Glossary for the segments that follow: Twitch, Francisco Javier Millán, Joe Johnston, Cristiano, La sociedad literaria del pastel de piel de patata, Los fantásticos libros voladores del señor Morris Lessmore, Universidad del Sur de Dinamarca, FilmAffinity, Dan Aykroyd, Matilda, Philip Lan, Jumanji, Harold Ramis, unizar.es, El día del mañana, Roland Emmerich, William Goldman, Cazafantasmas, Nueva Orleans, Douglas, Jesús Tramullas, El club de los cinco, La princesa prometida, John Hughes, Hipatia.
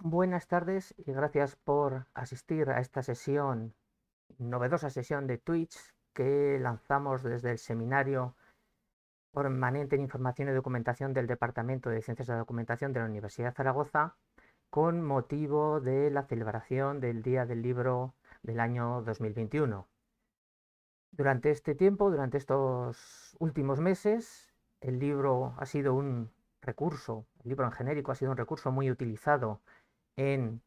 Buenas tardes y gracias por asistir a esta sesión, novedosa sesión de Twitch que lanzamos desde el Seminario Permanente en Información y Documentación del Departamento de Ciencias de la Documentación de la Universidad de Zaragoza con motivo de la celebración del Día del Libro del año 2021. Durante este tiempo, durante estos últimos meses, el libro ha sido un recurso, el libro en genérico ha sido un recurso muy utilizado en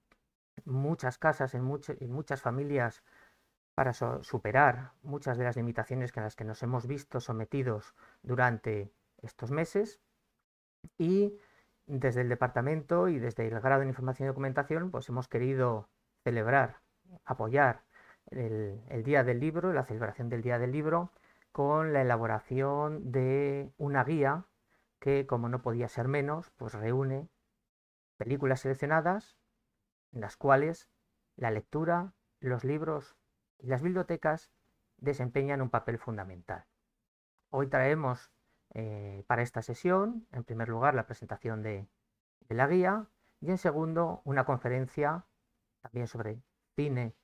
muchas casas, en muchas familias, para superar muchas de las limitaciones a las que nos hemos visto sometidos durante estos meses. Y desde el departamento y desde el grado de Información y Documentación, pues hemos querido celebrar, apoyar el Día del Libro, la celebración del Día del Libro, con la elaboración de una guía que, como no podía ser menos, pues reúne películas seleccionadas, en las cuales la lectura, los libros y las bibliotecas desempeñan un papel fundamental. Hoy traemos para esta sesión, en primer lugar, la presentación de la guía y, en segundo, una conferencia también sobre cine,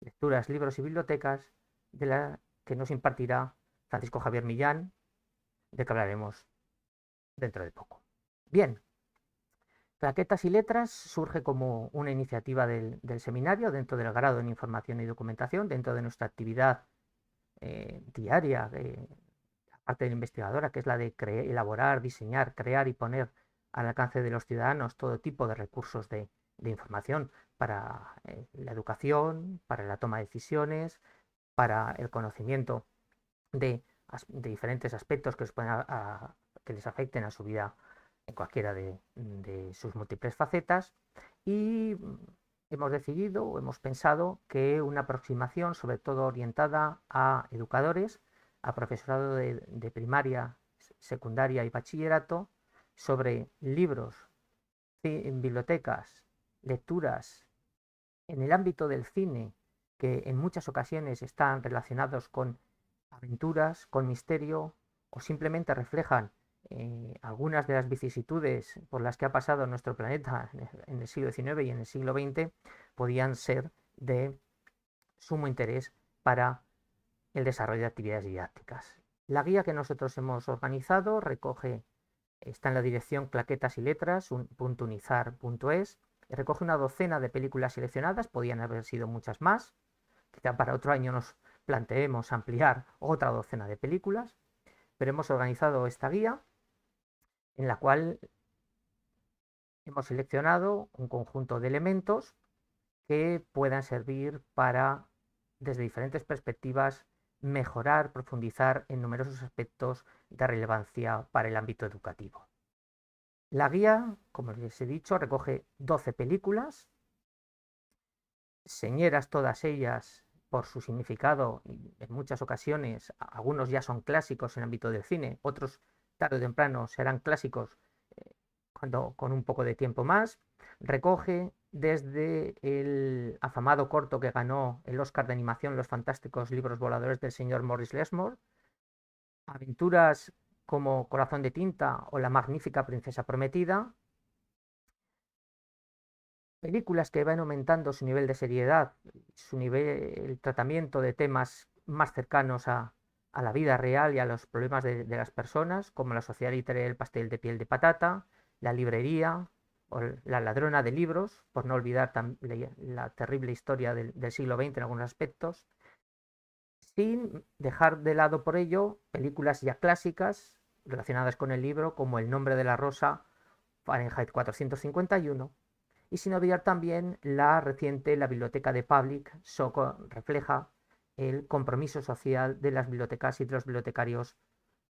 lecturas, libros y bibliotecas, de la que nos impartirá Francisco Javier Millán, de que hablaremos dentro de poco. Bien. Claquetas y Letras surge como una iniciativa del seminario dentro del grado en Información y Documentación, dentro de nuestra actividad diaria, la parte de la investigadora, que es la de elaborar, diseñar, crear y poner al alcance de los ciudadanos todo tipo de recursos de información para la educación, para la toma de decisiones, para el conocimiento de diferentes aspectos que les afecten a su vida en cualquiera de sus múltiples facetas, y hemos decidido o hemos pensado que una aproximación sobre todo orientada a educadores, a profesorado de primaria, secundaria y bachillerato, sobre libros, en bibliotecas, lecturas, en el ámbito del cine, que en muchas ocasiones están relacionados con aventuras, con misterio, o simplemente reflejan algunas de las vicisitudes por las que ha pasado nuestro planeta en el siglo XIX y en el siglo XX, podían ser de sumo interés para el desarrollo de actividades didácticas. La guía que nosotros hemos organizado está en la dirección Claquetas y Letras, .unizar.es, y recoge una docena de películas seleccionadas, podían haber sido muchas más, quizá para otro año nos planteemos ampliar otra docena de películas, pero hemos organizado esta guía, en la cual hemos seleccionado un conjunto de elementos que puedan servir para, desde diferentes perspectivas, mejorar, profundizar en numerosos aspectos de relevancia para el ámbito educativo. La guía, como les he dicho, recoge 12 películas, señeras todas ellas por su significado, y en muchas ocasiones, algunos ya son clásicos en el ámbito del cine, otros tarde o temprano serán clásicos con un poco de tiempo más. Recoge desde el afamado corto que ganó el Oscar de animación, Los fantásticos libros voladores del señor Morris Lessmore, aventuras como Corazón de tinta o La magnífica princesa prometida, películas que van aumentando su nivel de seriedad, el tratamiento de temas más cercanos a la vida real y a los problemas de las personas, como La sociedad literaria del pastel de piel de patata, La librería o La ladrona de libros, por no olvidar la terrible historia del siglo XX en algunos aspectos, sin dejar de lado por ello películas ya clásicas relacionadas con el libro, como El nombre de la rosa, Fahrenheit 451, y sin olvidar también la reciente La biblioteca de Public, refleja el compromiso social de las bibliotecas y de los bibliotecarios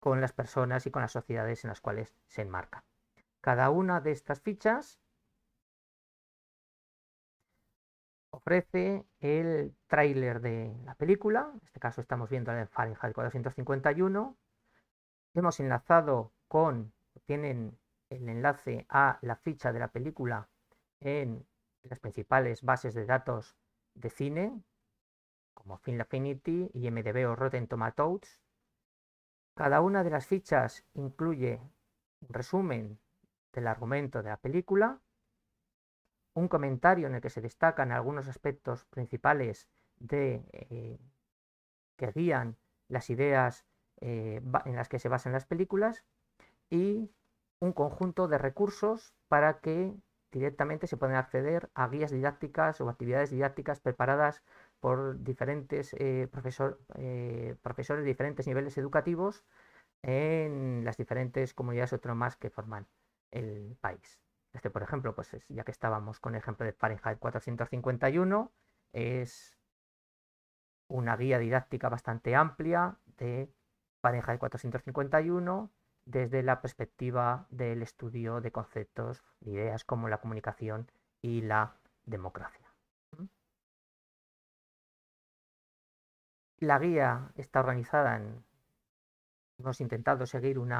con las personas y con las sociedades en las cuales se enmarca. Cada una de estas fichas ofrece el tráiler de la película. En este caso estamos viendo el Fahrenheit 451. Hemos enlazado con, tienen el enlace a la ficha de la película en las principales bases de datos de cine, como FilmAffinity, IMDb o Rotten Tomatoes. Cada una de las fichas incluye un resumen del argumento de la película, un comentario en el que se destacan algunos aspectos principales de, que guían las ideas en las que se basan las películas, y un conjunto de recursos para que directamente se puedan acceder a guías didácticas o actividades didácticas preparadas por diferentes profesores de diferentes niveles educativos en las diferentes comunidades autónomas que forman el país. Este, por ejemplo, pues ya que estábamos con el ejemplo de Fahrenheit 451, es una guía didáctica bastante amplia de Fahrenheit 451 desde la perspectiva del estudio de conceptos, de ideas como la comunicación y la democracia. La guía está organizada en... Hemos intentado seguir un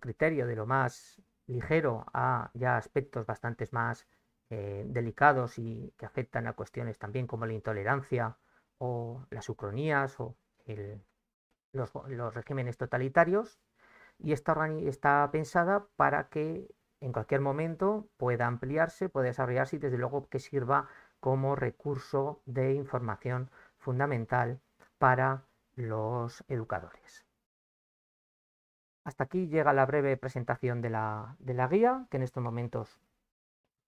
criterio de lo más ligero a ya aspectos bastante más delicados y que afectan a cuestiones también como la intolerancia o las ucronías o los regímenes totalitarios, y está pensada para que en cualquier momento pueda ampliarse, pueda desarrollarse y desde luego que sirva como recurso de información fundamental para los educadores. Hasta aquí llega la breve presentación de la guía, que en estos momentos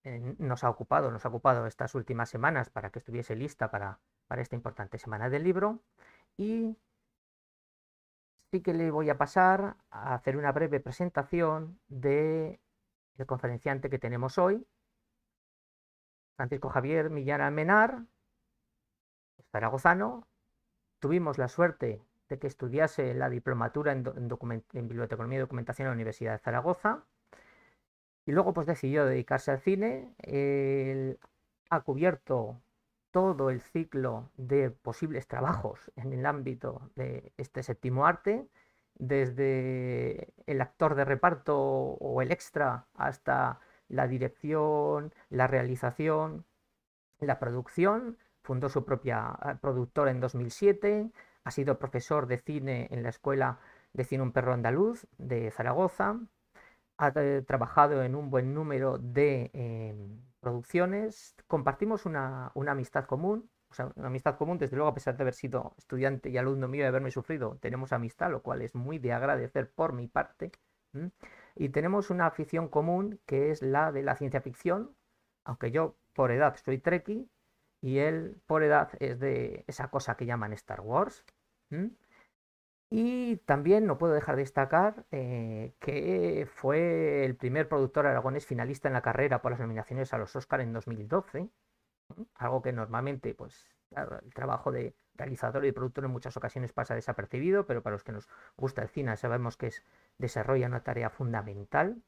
nos ha ocupado estas últimas semanas para que estuviese lista para esta importante semana del libro. Y sí que le voy a pasar a hacer una breve presentación del conferenciante que tenemos hoy. Francisco Javier Millán, zaragozano. Tuvimos la suerte de que estudiase la diplomatura en biblioteconomía y documentación en la Universidad de Zaragoza, y luego pues decidió dedicarse al cine. Él ha cubierto todo el ciclo de posibles trabajos en el ámbito de este séptimo arte, desde el actor de reparto o el extra hasta la dirección, la realización, la producción. Fundó su propia productora en 2007, ha sido profesor de cine en la Escuela de Cine Un Perro Andaluz de Zaragoza, ha trabajado en un buen número de producciones. Compartimos una amistad común, o sea, una amistad común desde luego a pesar de haber sido estudiante y alumno mío y haberme sufrido, tenemos amistad, lo cual es muy de agradecer por mi parte, y tenemos una afición común que es la de la ciencia ficción, aunque yo por edad soy trekkie y él por edad es de esa cosa que llaman Star Wars. Y también no puedo dejar de destacar que fue el primer productor aragonés finalista en la carrera por las nominaciones a los Oscar en 2012, algo que normalmente pues, el trabajo de realizador y productor en muchas ocasiones pasa desapercibido, pero para los que nos gusta el cine sabemos que desarrolla una tarea fundamental.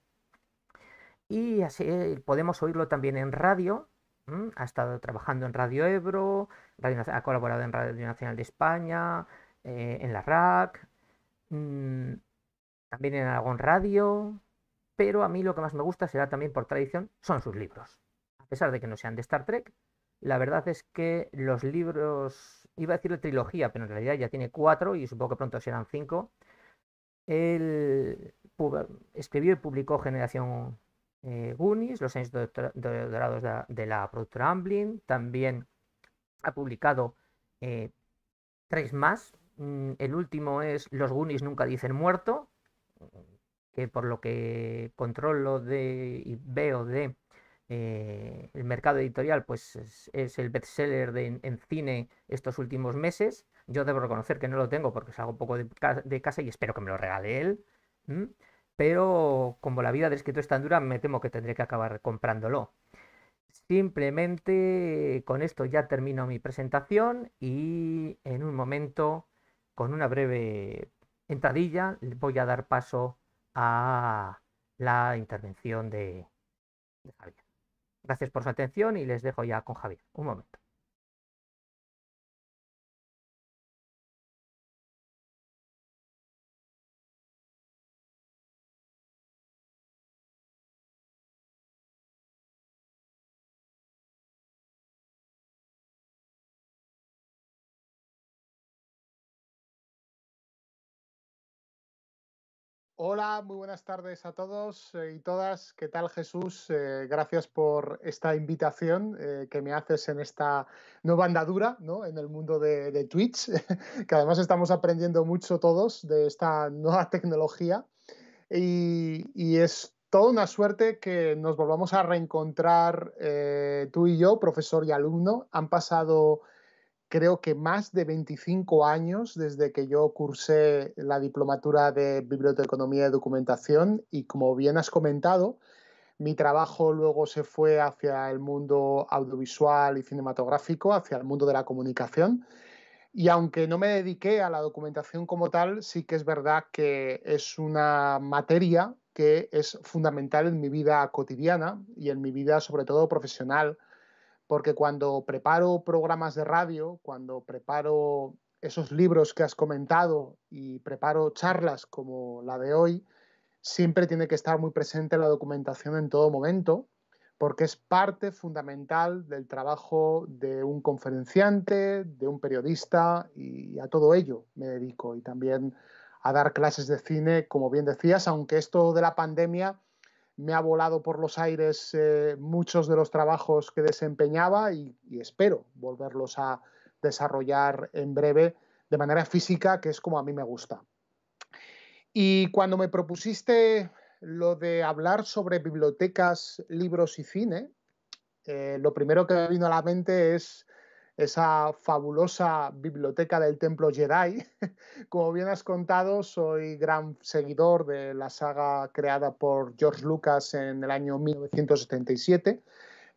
Y así podemos oírlo también en radio. Ha estado trabajando en Radio Ebro, ha colaborado en Radio Nacional de España, en la RAC, también en Aragón Radio, pero a mí lo que más me gusta será también por tradición, son sus libros. A pesar de que no sean de Star Trek, la verdad es que los libros, iba a decir la trilogía, pero en realidad ya tiene 4 y supongo que pronto serán 5. Él escribió y publicó Generación Goonies, Los años dorados de la productora Amblin. También ha publicado 3 más. El último es Los Goonies nunca dicen muerto, que por lo que controlo y veo de el mercado editorial, pues es el bestseller en cine estos últimos meses. Yo debo reconocer que no lo tengo porque salgo un poco de casa y espero que me lo regale él. Pero como la vida del escritor es tan dura, me temo que tendré que acabar comprándolo. Simplemente con esto ya termino mi presentación y en un momento, con una breve entradilla voy a dar paso a la intervención de Javier. Gracias por su atención y les dejo ya con Javier. Un momento. Hola, muy buenas tardes a todos y todas. ¿Qué tal, Jesús? Gracias por esta invitación que me haces en esta nueva andadura, ¿no?, en el mundo de Twitch, que además estamos aprendiendo mucho todos de esta nueva tecnología. Y es toda una suerte que nos volvamos a reencontrar tú y yo, profesor y alumno. Han pasado, creo que más de 25 años desde que yo cursé la diplomatura de Biblioteconomía y Documentación y, como bien has comentado, mi trabajo luego se fue hacia el mundo audiovisual y cinematográfico, hacia el mundo de la comunicación. Y aunque no me dediqué a la documentación como tal, sí que es verdad que es una materia que es fundamental en mi vida cotidiana y en mi vida, sobre todo, profesional. Porque cuando preparo programas de radio, cuando preparo esos libros que has comentado y preparo charlas como la de hoy, siempre tiene que estar muy presente la documentación en todo momento, porque es parte fundamental del trabajo de un conferenciante, de un periodista, y a todo ello me dedico. Y también a dar clases de cine, como bien decías, aunque esto de la pandemia me ha volado por los aires muchos de los trabajos que desempeñaba y espero volverlos a desarrollar en breve de manera física, que es como a mí me gusta. Y cuando me propusiste lo de hablar sobre bibliotecas, libros y cine, lo primero que me vino a la mente es esa fabulosa biblioteca del Templo Jedi. Como bien has contado, soy gran seguidor de la saga creada por George Lucas en el año 1977,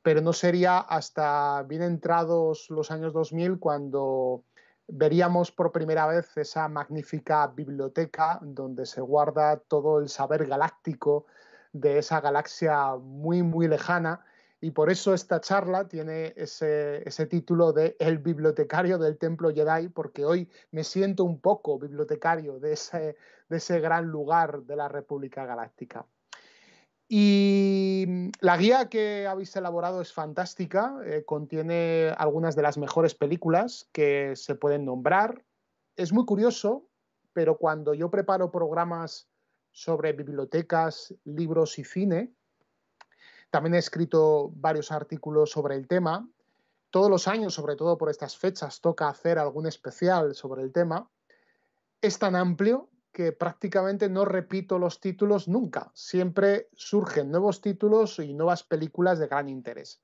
pero no sería hasta bien entrados los años 2000 cuando veríamos por primera vez esa magnífica biblioteca donde se guarda todo el saber galáctico de esa galaxia muy, muy lejana. Y por eso esta charla tiene ese título de El bibliotecario del Templo Jedi, porque hoy me siento un poco bibliotecario de ese gran lugar de la República Galáctica. Y la guía que habéis elaborado es fantástica, contiene algunas de las mejores películas que se pueden nombrar. Es muy curioso, pero cuando yo preparo programas sobre bibliotecas, libros y cine, también he escrito varios artículos sobre el tema. Todos los años, sobre todo por estas fechas, toca hacer algún especial sobre el tema. Es tan amplio que prácticamente no repito los títulos nunca. Siempre surgen nuevos títulos y nuevas películas de gran interés.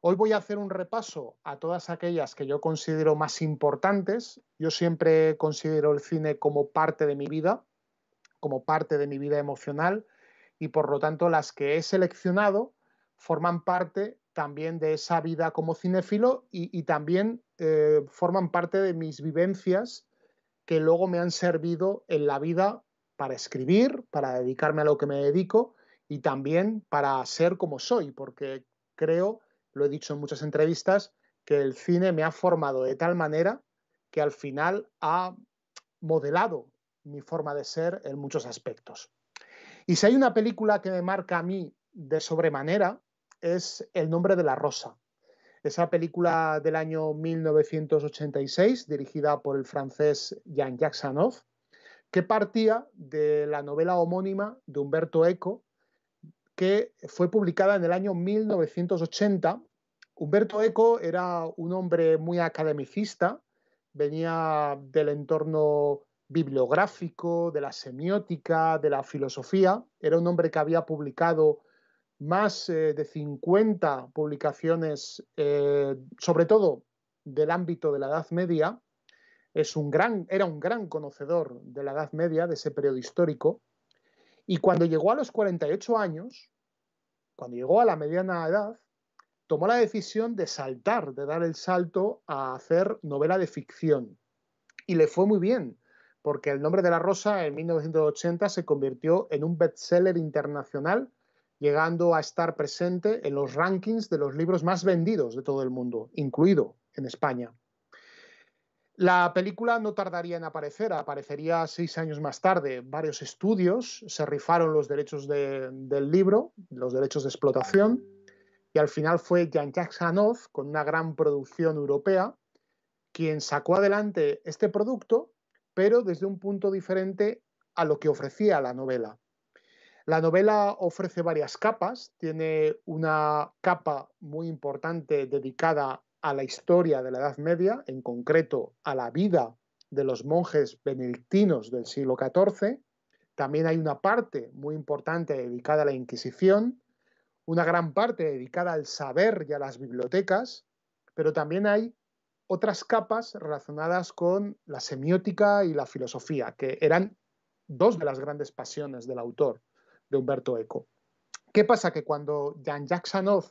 Hoy voy a hacer un repaso a todas aquellas que yo considero más importantes. Yo siempre considero el cine como parte de mi vida, como parte de mi vida emocional, y por lo tanto las que he seleccionado forman parte también de esa vida como cinéfilo y también forman parte de mis vivencias que luego me han servido en la vida para escribir, para dedicarme a lo que me dedico y también para ser como soy, porque creo, lo he dicho en muchas entrevistas, que el cine me ha formado de tal manera que al final ha modelado mi forma de ser en muchos aspectos. Y si hay una película que me marca a mí de sobremanera, es El nombre de la rosa. Esa película del año 1986, dirigida por el francés Jean-Jacques Annaud, que partía de la novela homónima de Umberto Eco, que fue publicada en el año 1980. Umberto Eco era un hombre muy academicista, venía del entorno bibliográfico, de la semiótica, de la filosofía. Era un hombre que había publicado más de 50 publicaciones, sobre todo del ámbito de la Edad Media. Era un gran conocedor de la Edad Media, de ese periodo histórico. Y cuando llegó a los 48 años, cuando llegó a la mediana edad, tomó la decisión de saltar, de dar el salto a hacer novela de ficción. Y le fue muy bien, porque El nombre de la rosa en 1980 se convirtió en un bestseller internacional, llegando a estar presente en los rankings de los libros más vendidos de todo el mundo, incluido en España. La película no tardaría en aparecer, aparecería 6 años más tarde. Varios estudios se rifaron los derechos del libro, los derechos de explotación, y al final fue Jean-Jacques Annaud, con una gran producción europea, quien sacó adelante este producto, pero desde un punto diferente a lo que ofrecía la novela. La novela ofrece varias capas, tiene una capa muy importante dedicada a la historia de la Edad Media, en concreto a la vida de los monjes benedictinos del siglo XIV. También hay una parte muy importante dedicada a la Inquisición, una gran parte dedicada al saber y a las bibliotecas, pero también hay otras capas relacionadas con la semiótica y la filosofía, que eran dos de las grandes pasiones del autor, de Umberto Eco. ¿Qué pasa? Que cuando Jean-Jacques Annaud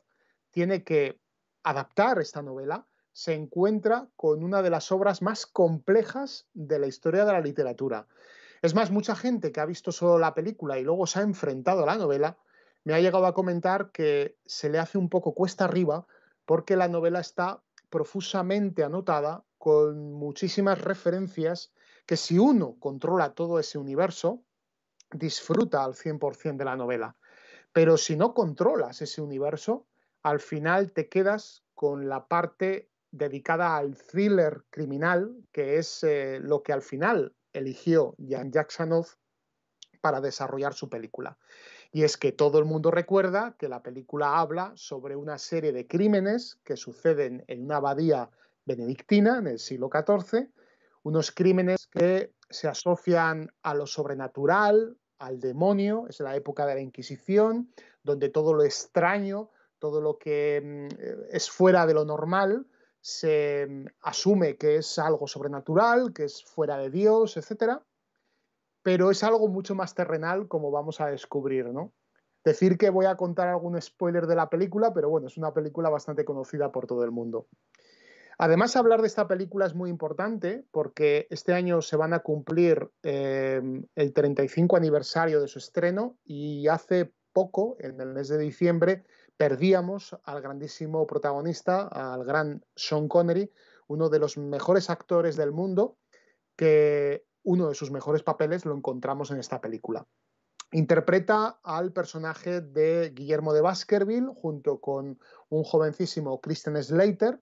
tiene que adaptar esta novela, se encuentra con una de las obras más complejas de la historia de la literatura. Es más, mucha gente que ha visto solo la película y luego se ha enfrentado a la novela, me ha llegado a comentar que se le hace un poco cuesta arriba porque la novela está profusamente anotada con muchísimas referencias que, si uno controla todo ese universo, disfruta al 100% de la novela. Pero si no controlas ese universo, al final te quedas con la parte dedicada al thriller criminal, que es lo que al final eligió Jean-Jacques Annaud para desarrollar su película. Y es que todo el mundo recuerda que la película habla sobre una serie de crímenes que suceden en una abadía benedictina en el siglo XIV, unos crímenes que se asocian a lo sobrenatural, al demonio. Es la época de la Inquisición, donde todo lo extraño, todo lo que es fuera de lo normal, se asume que es algo sobrenatural, que es fuera de Dios, etc. Pero es algo mucho más terrenal, como vamos a descubrir, ¿no? Decir que voy a contar algún spoiler de la película, pero bueno, es una película bastante conocida por todo el mundo. Además, hablar de esta película es muy importante porque este año se van a cumplir el 35 aniversario de su estreno, y hace poco, en el mes de diciembre, perdíamos al grandísimo protagonista, al gran Sean Connery, uno de los mejores actores del mundo, que uno de sus mejores papeles lo encontramos en esta película. Interpreta al personaje de Guillermo de Baskerville junto con un jovencísimo Christian Slater,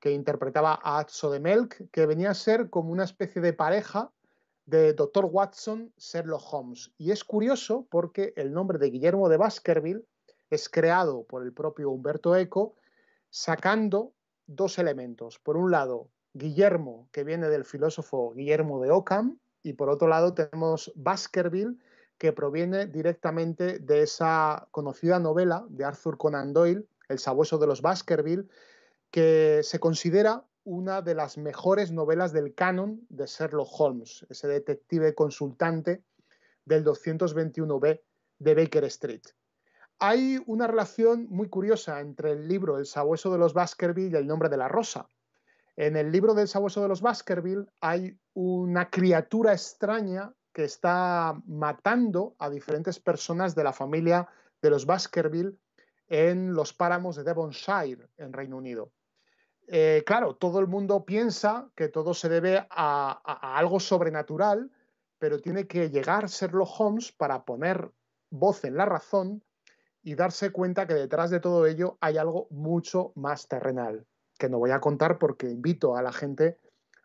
que interpretaba a Atzo de Melk, que venía a ser como una especie de pareja de Dr. Watson, Sherlock Holmes. Y es curioso porque el nombre de Guillermo de Baskerville es creado por el propio Umberto Eco, sacando dos elementos. Por un lado, Guillermo, que viene del filósofo Guillermo de Ockham, y por otro lado tenemos Baskerville, que proviene directamente de esa conocida novela de Arthur Conan Doyle, El sabueso de los Baskerville, que se considera una de las mejores novelas del canon de Sherlock Holmes, ese detective consultante del 221B de Baker Street. Hay una relación muy curiosa entre el libro El sabueso de los Baskerville y El nombre de la rosa. En el libro del sabueso de los Baskerville hay una criatura extraña que está matando a diferentes personas de la familia de los Baskerville en los páramos de Devonshire, en Reino Unido. Claro, todo el mundo piensa que todo se debe a algo sobrenatural, pero tiene que llegar Sherlock Holmes para poner voz en la razón y darse cuenta que detrás de todo ello hay algo mucho más terrenal, que no voy a contar porque invito a la gente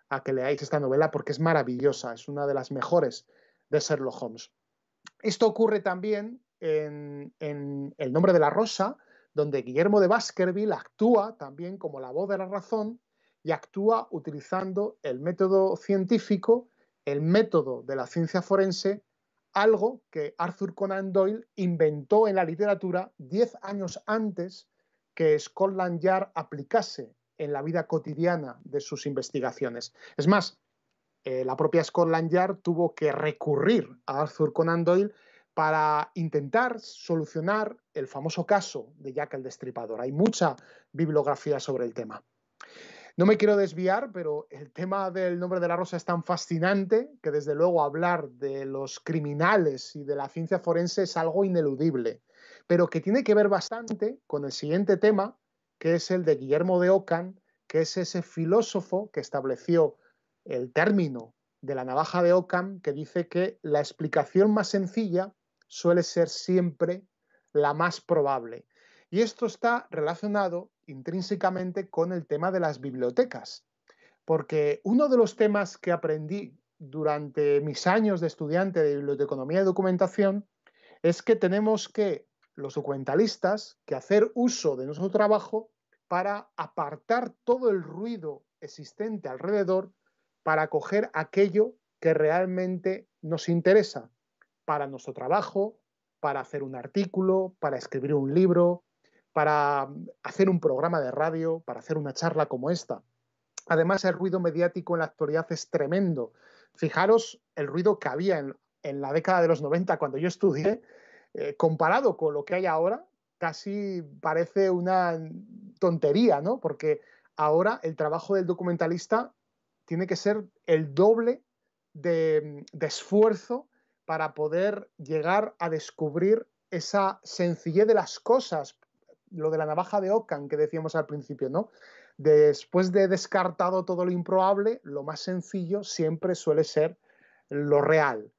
a que leáis esta novela porque es maravillosa, es una de las mejores de Sherlock Holmes. Esto ocurre también en El nombre de la rosa, donde Guillermo de Baskerville actúa también como la voz de la razón y actúa utilizando el método científico, el método de la ciencia forense, algo que Arthur Conan Doyle inventó en la literatura 10 años antes que Scotland Yard aplicase en la vida cotidiana de sus investigaciones. Es más, la propia Scotland Yard tuvo que recurrir a Arthur Conan Doyle para intentar solucionar el famoso caso de Jack el Destripador. Hay mucha bibliografía sobre el tema. No me quiero desviar, pero el tema del nombre de la rosa es tan fascinante que desde luego hablar de los criminales y de la ciencia forense es algo ineludible, pero que tiene que ver bastante con el siguiente tema, que es el de Guillermo de Ockham, que es ese filósofo que estableció el término de la navaja de Ockham, que dice que la explicación más sencilla suele ser siempre la más probable. Y esto está relacionado intrínsecamente con el tema de las bibliotecas, porque uno de los temas que aprendí durante mis años de estudiante de biblioteconomía y documentación es que tenemos que, los documentalistas, que hacer uso de nuestro trabajo para apartar todo el ruido existente alrededor, para coger aquello que realmente nos interesa para nuestro trabajo, para hacer un artículo, para escribir un libro, para hacer un programa de radio, para hacer una charla como esta. Además, el ruido mediático en la actualidad es tremendo. Fijaros el ruido que había en la década de los 90 cuando yo estudié, comparado con lo que hay ahora, casi parece una tontería, ¿no? Porque ahora el trabajo del documentalista tiene que ser el doble de esfuerzo para poder llegar a descubrir esa sencillez de las cosas, lo de la navaja de Ockham que decíamos al principio, ¿no? Después de descartado todo lo improbable, lo más sencillo siempre suele ser lo real.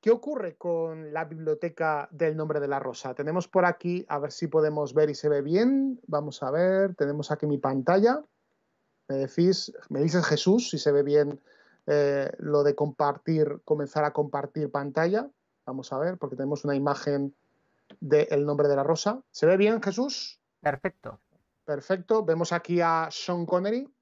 ¿Qué ocurre con la biblioteca del nombre de la rosa? Tenemos por aquí, a ver si podemos ver y se ve bien. Vamos a ver, tenemos aquí mi pantalla. Me dices Jesús, si se ve bien lo de compartir, comenzar a compartir pantalla. Vamos a ver, porque tenemos una imagen de El nombre de la rosa. ¿Se ve bien, Jesús? Perfecto. Perfecto. Vemos aquí a Sean Connery,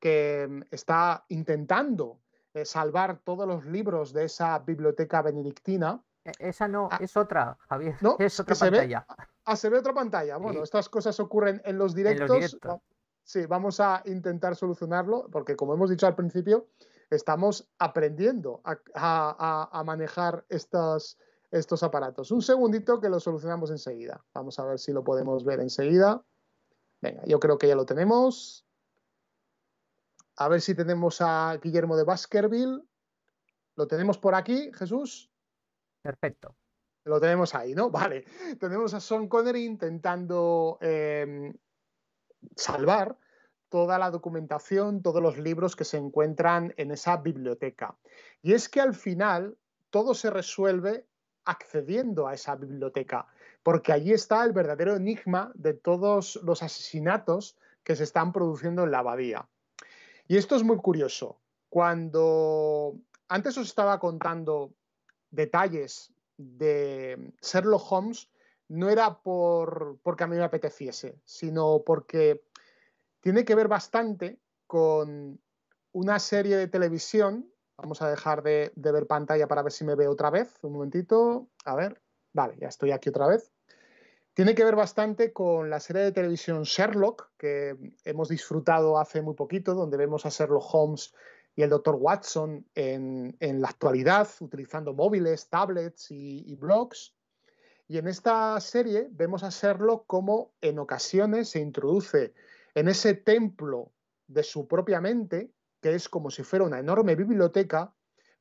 que está intentando salvar todos los libros de esa biblioteca benedictina. Esa no, es otra, Javier. ¿No? Es otra pantalla. Se ve otra pantalla. Bueno, sí. Estas cosas ocurren en los directos. En los directos. Sí, vamos a intentar solucionarlo, porque como hemos dicho al principio, estamos aprendiendo a manejar estos aparatos. Un segundito que lo solucionamos enseguida. Vamos a ver si lo podemos ver enseguida. Venga, yo creo que ya lo tenemos. A ver si tenemos a Guillermo de Baskerville. ¿Lo tenemos por aquí, Jesús? Perfecto. Lo tenemos ahí, ¿no? Vale. Tenemos a Sean Connery intentando salvar toda la documentación, todos los libros que se encuentran en esa biblioteca. Y es que al final todo se resuelve accediendo a esa biblioteca, porque allí está el verdadero enigma de todos los asesinatos que se están produciendo en la abadía. Y esto es muy curioso. Cuando antes os estaba contando detalles de Sherlock Holmes, no era porque a mí me apeteciese, sino porque tiene que ver bastante con una serie de televisión. Vamos a dejar de ver pantalla para ver si me veo otra vez. Un momentito. A ver. Vale, ya estoy aquí otra vez. Tiene que ver bastante con la serie de televisión Sherlock, que hemos disfrutado hace muy poquito, donde vemos a Sherlock Holmes y el Dr. Watson en la actualidad, utilizando móviles, tablets y blogs. Y en esta serie vemos a Sherlock como en ocasiones se introduce en ese templo de su propia mente, que es como si fuera una enorme biblioteca,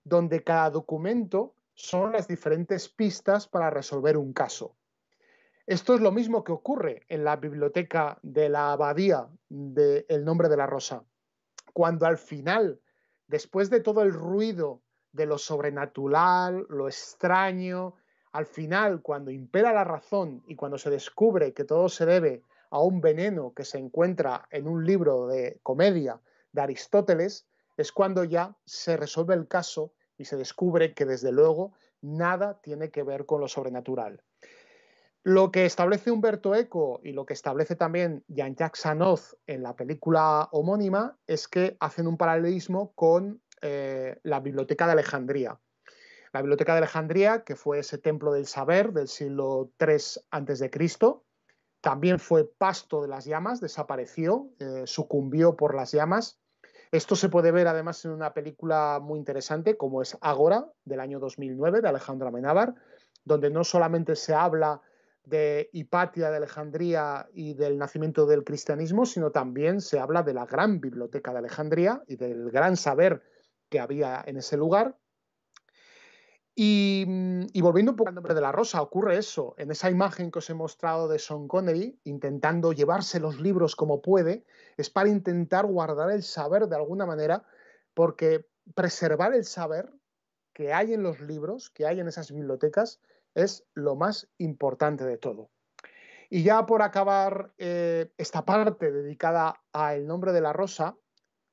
donde cada documento son las diferentes pistas para resolver un caso. Esto es lo mismo que ocurre en la biblioteca de la abadía de El nombre de la rosa, cuando al final, después de todo el ruido de lo sobrenatural, lo extraño, al final, cuando impera la razón y cuando se descubre que todo se debe a un veneno que se encuentra en un libro de comedia de Aristóteles, es cuando ya se resuelve el caso y se descubre que, desde luego, nada tiene que ver con lo sobrenatural. Lo que establece Umberto Eco y lo que establece también Jean-Jacques Annaud en la película homónima es que hacen un paralelismo con la Biblioteca de Alejandría. La Biblioteca de Alejandría, que fue ese templo del saber del siglo III a.C., también fue pasto de las llamas, desapareció, sucumbió por las llamas. Esto se puede ver además en una película muy interesante como es Ágora, del año 2009, de Alejandro Amenábar, donde no solamente se habla de Hipatia de Alejandría y del nacimiento del cristianismo, sino también se habla de la gran biblioteca de Alejandría y del gran saber que había en ese lugar. Y volviendo un poco al nombre de la rosa, ocurre eso. En esa imagen que os he mostrado de Sean Connery, intentando llevarse los libros como puede, es para intentar guardar el saber de alguna manera, porque preservar el saber que hay en los libros, que hay en esas bibliotecas, es lo más importante de todo. Y ya por acabar esta parte dedicada a El nombre de la rosa,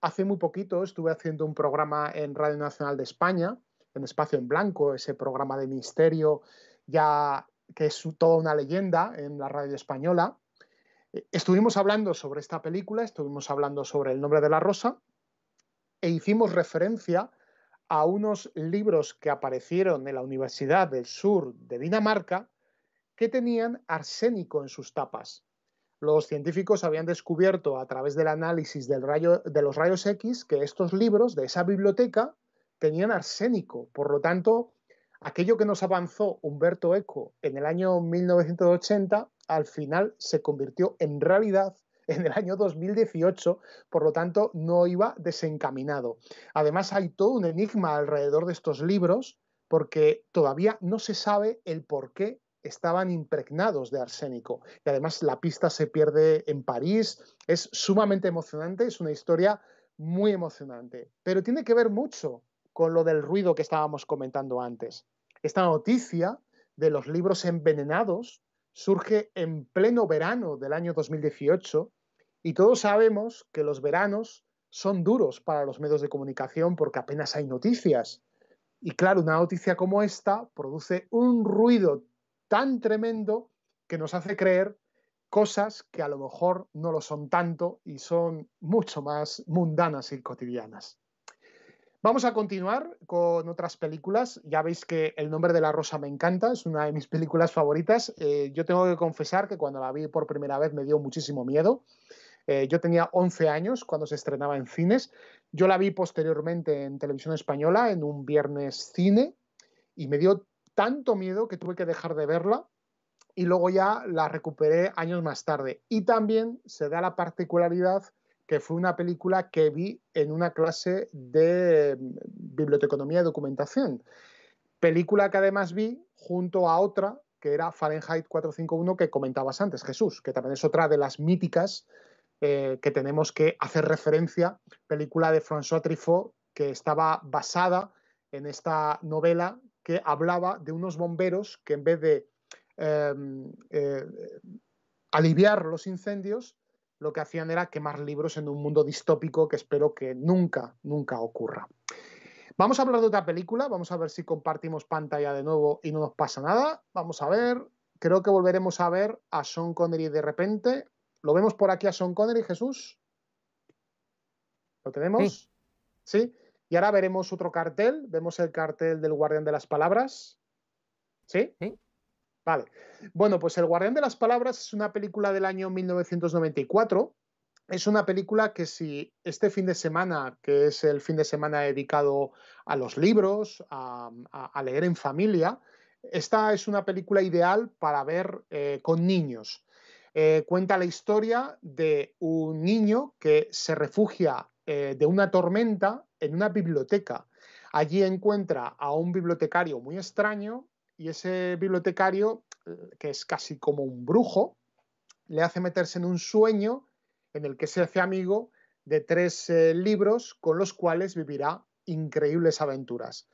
hace muy poquito estuve haciendo un programa en Radio Nacional de España, en Espacio en Blanco, ese programa de misterio ya que es toda una leyenda en la radio española. Estuvimos hablando sobre esta película, estuvimos hablando sobre El nombre de la rosa e hicimos referencia a unos libros que aparecieron en la Universidad del Sur de Dinamarca que tenían arsénico en sus tapas. Los científicos habían descubierto a través del análisis de los rayos X que estos libros de esa biblioteca tenían arsénico. Por lo tanto, aquello que nos avanzó Umberto Eco en el año 1980, al final se convirtió en realidad en el año 2018, por lo tanto no iba desencaminado. Además hay todo un enigma alrededor de estos libros porque todavía no se sabe el por qué estaban impregnados de arsénico. Y además la pista se pierde en París. Es sumamente emocionante, es una historia muy emocionante, pero tiene que ver mucho con lo del ruido que estábamos comentando antes. Esta noticia de los libros envenenados surge en pleno verano del año 2018 y todos sabemos que los veranos son duros para los medios de comunicación porque apenas hay noticias. Y claro, una noticia como esta produce un ruido tan tremendo que nos hace creer cosas que a lo mejor no lo son tanto y son mucho más mundanas y cotidianas. Vamos a continuar con otras películas. Ya veis que El nombre de la rosa me encanta, es una de mis películas favoritas. Yo tengo que confesar que cuando la vi por primera vez me dio muchísimo miedo. Yo tenía 11 años cuando se estrenaba en cines. Yo la vi posteriormente en televisión española, en un viernes cine, y me dio tanto miedo que tuve que dejar de verla y luego ya la recuperé años más tarde. Y también se da la particularidad que fue una película que vi en una clase de biblioteconomía y documentación. Película que además vi junto a otra, que era Fahrenheit 451, que comentabas antes, Jesús, que también es otra de las míticas que tenemos que hacer referencia, película de François Truffaut, que estaba basada en esta novela que hablaba de unos bomberos que en vez de aliviar los incendios, lo que hacían era quemar libros en un mundo distópico que espero que nunca, nunca ocurra. Vamos a hablar de otra película, vamos a ver si compartimos pantalla de nuevo y no nos pasa nada. Vamos a ver, creo que volveremos a ver a Sean Connery de repente. ¿Lo vemos por aquí a Sean Connery, Jesús? ¿Lo tenemos? Sí. ¿Sí? Y ahora veremos otro cartel, vemos el cartel del Guardián de las Palabras. ¿Sí? Sí. Vale. Bueno, pues El Guardián de las Palabras es una película del año 1994. Es una película que si este fin de semana, que es el fin de semana dedicado a los libros, a leer en familia, esta es una película ideal para ver con niños. Cuenta la historia de un niño que se refugia de una tormenta en una biblioteca. Allí encuentra a un bibliotecario muy extraño. Y ese bibliotecario, que es casi como un brujo, le hace meterse en un sueño en el que se hace amigo de tres libros con los cuales vivirá increíbles aventuras.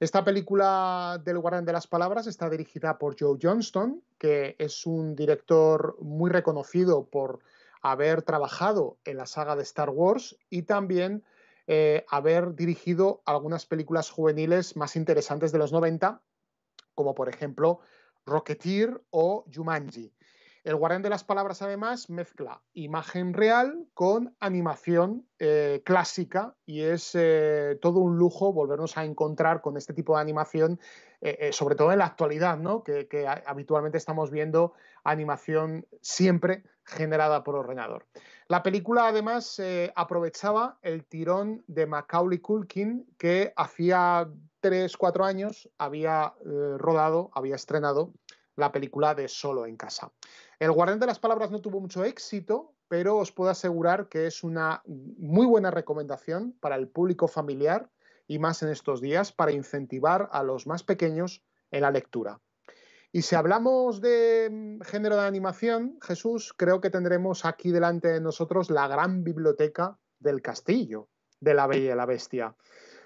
Esta película del Guardián de las Palabras está dirigida por Joe Johnston, que es un director muy reconocido por haber trabajado en la saga de Star Wars y también haber dirigido algunas películas juveniles más interesantes de los 90, como por ejemplo Rocketeer o Jumanji. El Guardián de las Palabras además mezcla imagen real con animación clásica y es todo un lujo volvernos a encontrar con este tipo de animación, sobre todo en la actualidad, ¿no? que habitualmente estamos viendo animación siempre generada por ordenador. La película además aprovechaba el tirón de Macaulay Culkin, que hacía 3-4 años había estrenado la película de Solo en Casa. El Guardián de las Palabras no tuvo mucho éxito, pero os puedo asegurar que es una muy buena recomendación para el público familiar y más en estos días para incentivar a los más pequeños en la lectura. Y si hablamos de género de animación, Jesús, creo que tendremos aquí delante de nosotros la gran biblioteca del castillo de La Bella y la Bestia.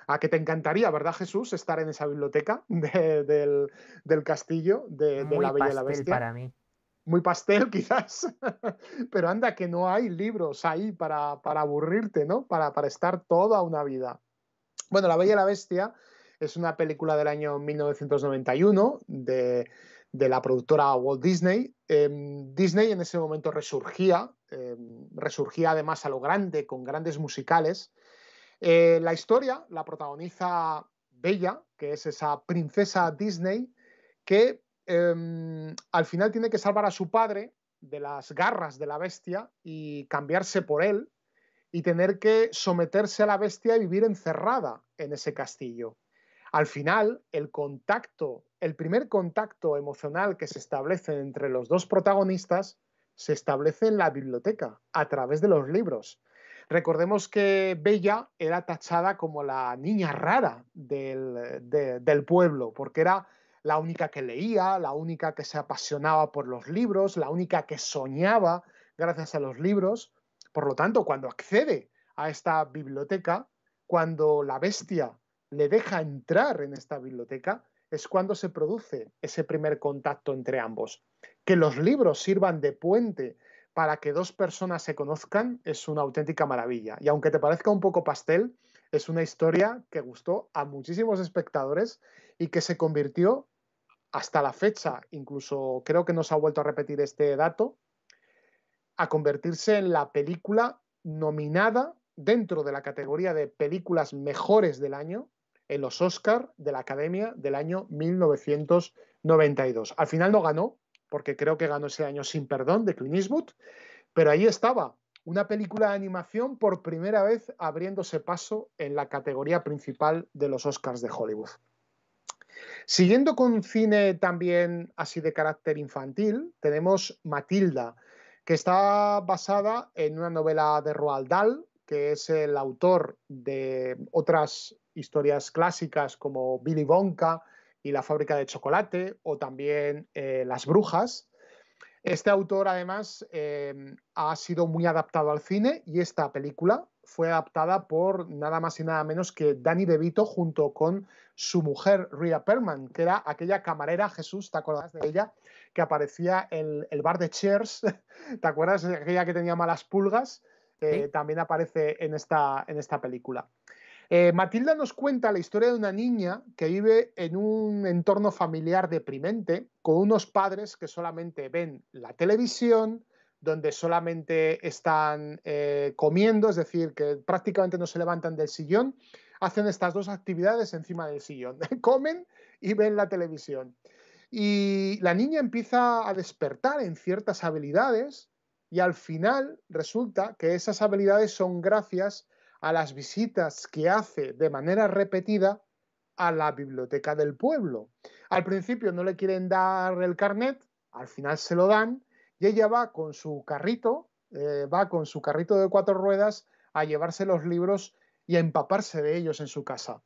A que te encantaría, ¿verdad, Jesús? Estar en esa biblioteca del castillo de La Bella y la Bestia. Para mí. Muy pastel, quizás. Pero anda, que no hay libros ahí para aburrirte, ¿no? Para estar toda una vida. Bueno, La Bella y la Bestia es una película del año 1991 de la productora Walt Disney. Disney en ese momento resurgía además a lo grande, con grandes musicales. La historia la protagoniza Bella, que es esa princesa Disney que al final tiene que salvar a su padre de las garras de la bestia y cambiarse por él y tener que someterse a la bestia y vivir encerrada en ese castillo. Al final, el primer contacto emocional que se establece entre los dos protagonistas se establece en la biblioteca, a través de los libros. Recordemos que Bella era tachada como la niña rara del pueblo, porque era la única que leía, la única que se apasionaba por los libros, la única que soñaba gracias a los libros. Por lo tanto, cuando accede a esta biblioteca, cuando la bestia le deja entrar en esta biblioteca, es cuando se produce ese primer contacto entre ambos. Que los libros sirvan de puente para que dos personas se conozcan es una auténtica maravilla. Y aunque te parezca un poco pastel, es una historia que gustó a muchísimos espectadores y que se convirtió hasta la fecha, incluso creo que no se ha vuelto a repetir este dato, a convertirse en la película nominada dentro de la categoría de películas mejores del año en los Oscar de la Academia del año 1992. Al final no ganó, porque creo que ganó ese año Sin Perdón, de Clint Eastwood, pero ahí estaba, una película de animación por primera vez abriéndose paso en la categoría principal de los Oscars de Hollywood. Siguiendo con cine también así de carácter infantil, tenemos Matilda, que está basada en una novela de Roald Dahl, que es el autor de otras historias clásicas como Willy Wonka y la fábrica de chocolate, o también Las brujas. Este autor, además, ha sido muy adaptado al cine y esta película fue adaptada por nada más y nada menos que Danny DeVito junto con su mujer, Rita Perlman, que era aquella camarera, Jesús, ¿te acuerdas de ella? Que aparecía en el bar de Cheers, ¿te acuerdas? Aquella que tenía malas pulgas, ¿sí? También aparece en esta película. Matilda nos cuenta la historia de una niña que vive en un entorno familiar deprimente, con unos padres que solamente ven la televisión, donde solamente están comiendo, es decir, que prácticamente no se levantan del sillón, hacen estas dos actividades encima del sillón, comen y ven la televisión. Y la niña empieza a despertar en ciertas habilidades y al final resulta que esas habilidades son gracias a las visitas que hace de manera repetida a la biblioteca del pueblo. Al principio no le quieren dar el carnet, al final se lo dan y ella va con su carrito de cuatro ruedas a llevarse los libros y a empaparse de ellos en su casa.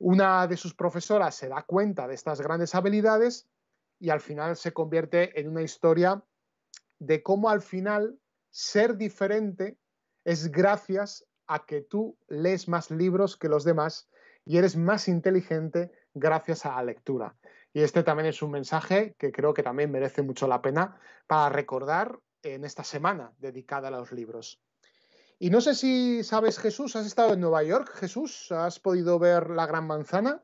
Una de sus profesoras se da cuenta de estas grandes habilidades y al final se convierte en una historia de cómo al final ser diferente es gracias a que tú lees más libros que los demás y eres más inteligente gracias a la lectura. Y este también es un mensaje que creo que también merece mucho la pena para recordar en esta semana dedicada a los libros. Y no sé si sabes, Jesús, ¿has estado en Nueva York, Jesús? ¿Has podido ver la Gran Manzana?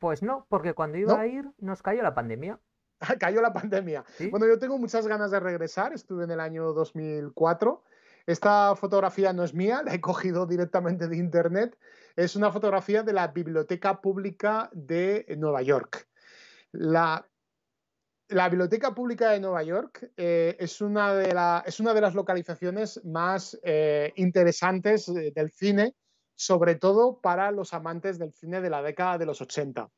Pues no, porque cuando iba a ir nos cayó la pandemia. Cayó la pandemia. ¿Sí? Bueno, yo tengo muchas ganas de regresar. Estuve en el año 2004. Esta fotografía no es mía, la he cogido directamente de internet. Es una fotografía de la Biblioteca Pública de Nueva York. La Biblioteca Pública de Nueva York es una de las localizaciones más interesantes del cine, sobre todo para los amantes del cine de la década de los 80.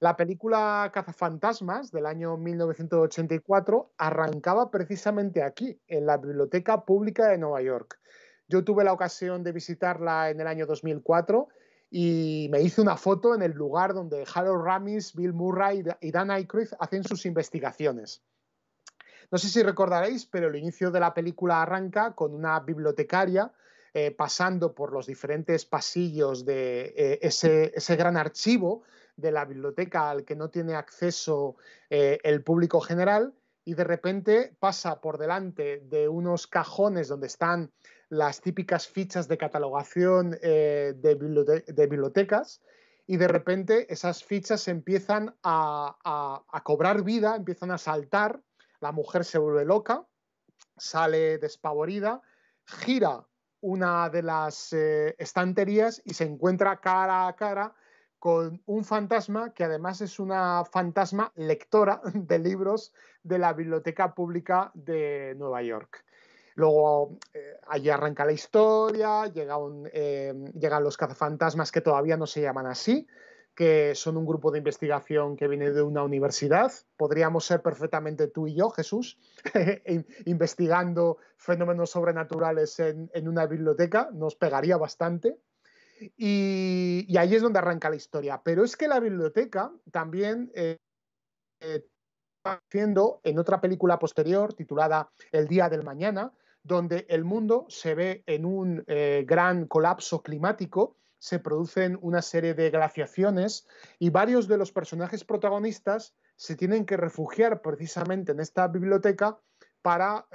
La película Cazafantasmas del año 1984 arrancaba precisamente aquí, en la Biblioteca Pública de Nueva York. Yo tuve la ocasión de visitarla en el año 2004 y me hice una foto en el lugar donde Harold Ramis, Bill Murray y Dan Aykroyd hacen sus investigaciones. No sé si recordaréis, pero el inicio de la película arranca con una bibliotecaria pasando por los diferentes pasillos de ese gran archivo de la biblioteca al que no tiene acceso el público general, y de repente pasa por delante de unos cajones donde están las típicas fichas de catalogación de bibliotecas, y de repente esas fichas empiezan a cobrar vida, empiezan a saltar, la mujer se vuelve loca, sale despavorida, gira una de las estanterías y se encuentra cara a cara con un fantasma que además es una fantasma lectora de libros de la Biblioteca Pública de Nueva York. Luego allí arranca la historia, llegan los cazafantasmas, que todavía no se llaman así, que son un grupo de investigación que viene de una universidad. Podríamos ser perfectamente tú y yo, Jesús, investigando fenómenos sobrenaturales en una biblioteca, nos pegaría bastante. Y ahí es donde arranca la historia. Pero es que la biblioteca también está haciendo en otra película posterior titulada El día del mañana, donde el mundo se ve en un gran colapso climático, se producen una serie de glaciaciones y varios de los personajes protagonistas se tienen que refugiar precisamente en esta biblioteca para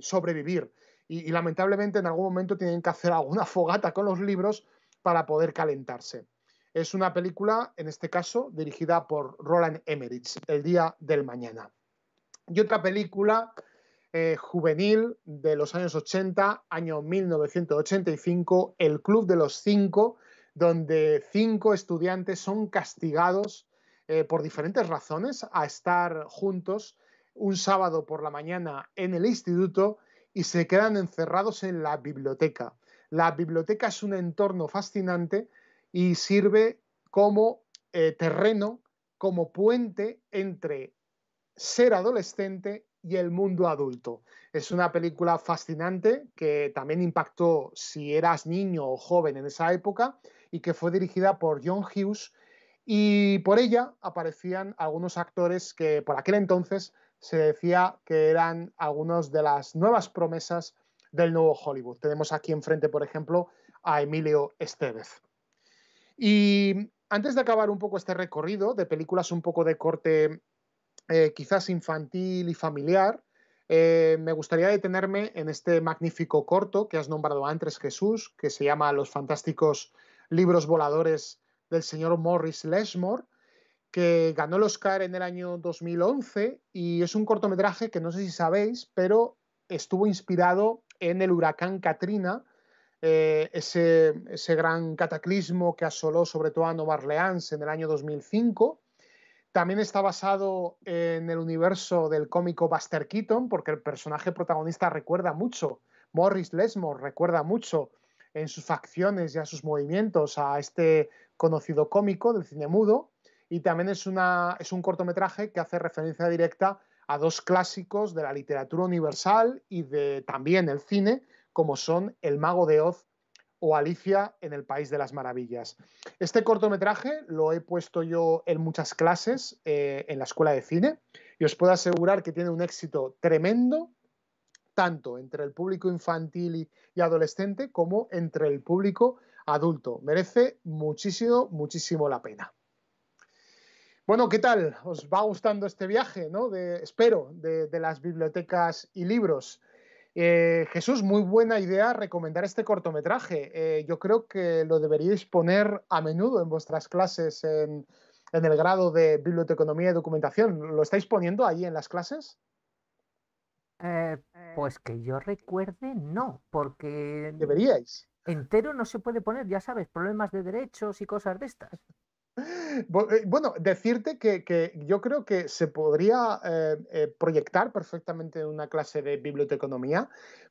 sobrevivir. Y lamentablemente en algún momento tienen que hacer alguna fogata con los libros para poder calentarse. Es una película, en este caso, dirigida por Roland Emmerich, El día del mañana. Y otra película juvenil de los años 80, año 1985, El Club de los Cinco, donde 5 estudiantes son castigados por diferentes razones a estar juntos un sábado por la mañana en el instituto y se quedan encerrados en la biblioteca. La biblioteca es un entorno fascinante y sirve como terreno, como puente entre ser adolescente y el mundo adulto. Es una película fascinante que también impactó si eras niño o joven en esa época y que fue dirigida por John Hughes, y por ella aparecían algunos actores que por aquel entonces se decía que eran algunas de las nuevas promesas del nuevo Hollywood. Tenemos aquí enfrente, por ejemplo, a Emilio Estevez. Y antes de acabar un poco este recorrido de películas un poco de corte quizás infantil y familiar, me gustaría detenerme en este magnífico corto que has nombrado antes, Jesús, que se llama Los fantásticos libros voladores del señor Morris Lessmore, que ganó el Oscar en el año 2011, y es un cortometraje que no sé si sabéis, pero estuvo inspirado en el huracán Katrina, ese gran cataclismo que asoló sobre todo a Nueva Orleans en el año 2005. También está basado en el universo del cómico Buster Keaton, porque el personaje protagonista recuerda mucho, Morris Lessmore recuerda mucho en sus facciones y a sus movimientos a este conocido cómico del cine mudo. Y también es un cortometraje que hace referencia directa a dos clásicos de la literatura universal y de también el cine, como son El mago de Oz o Alicia en el País de las Maravillas. Este cortometraje lo he puesto yo en muchas clases en la escuela de cine y os puedo asegurar que tiene un éxito tremendo, tanto entre el público infantil y adolescente como entre el público adulto. Merece muchísimo, muchísimo la pena. Bueno, ¿qué tal? ¿Os va gustando este viaje, ¿no? Espero, de las bibliotecas y libros. Jesús, muy buena idea recomendar este cortometraje. Yo creo que lo deberíais poner a menudo en vuestras clases en el grado de biblioteconomía y documentación. ¿Lo estáis poniendo allí en las clases? Pues que yo recuerde, no, porque... Deberíais. Entero no se puede poner, ya sabes, problemas de derechos y cosas de estas. Bueno, decirte que yo creo que se podría proyectar perfectamente en una clase de biblioteconomía,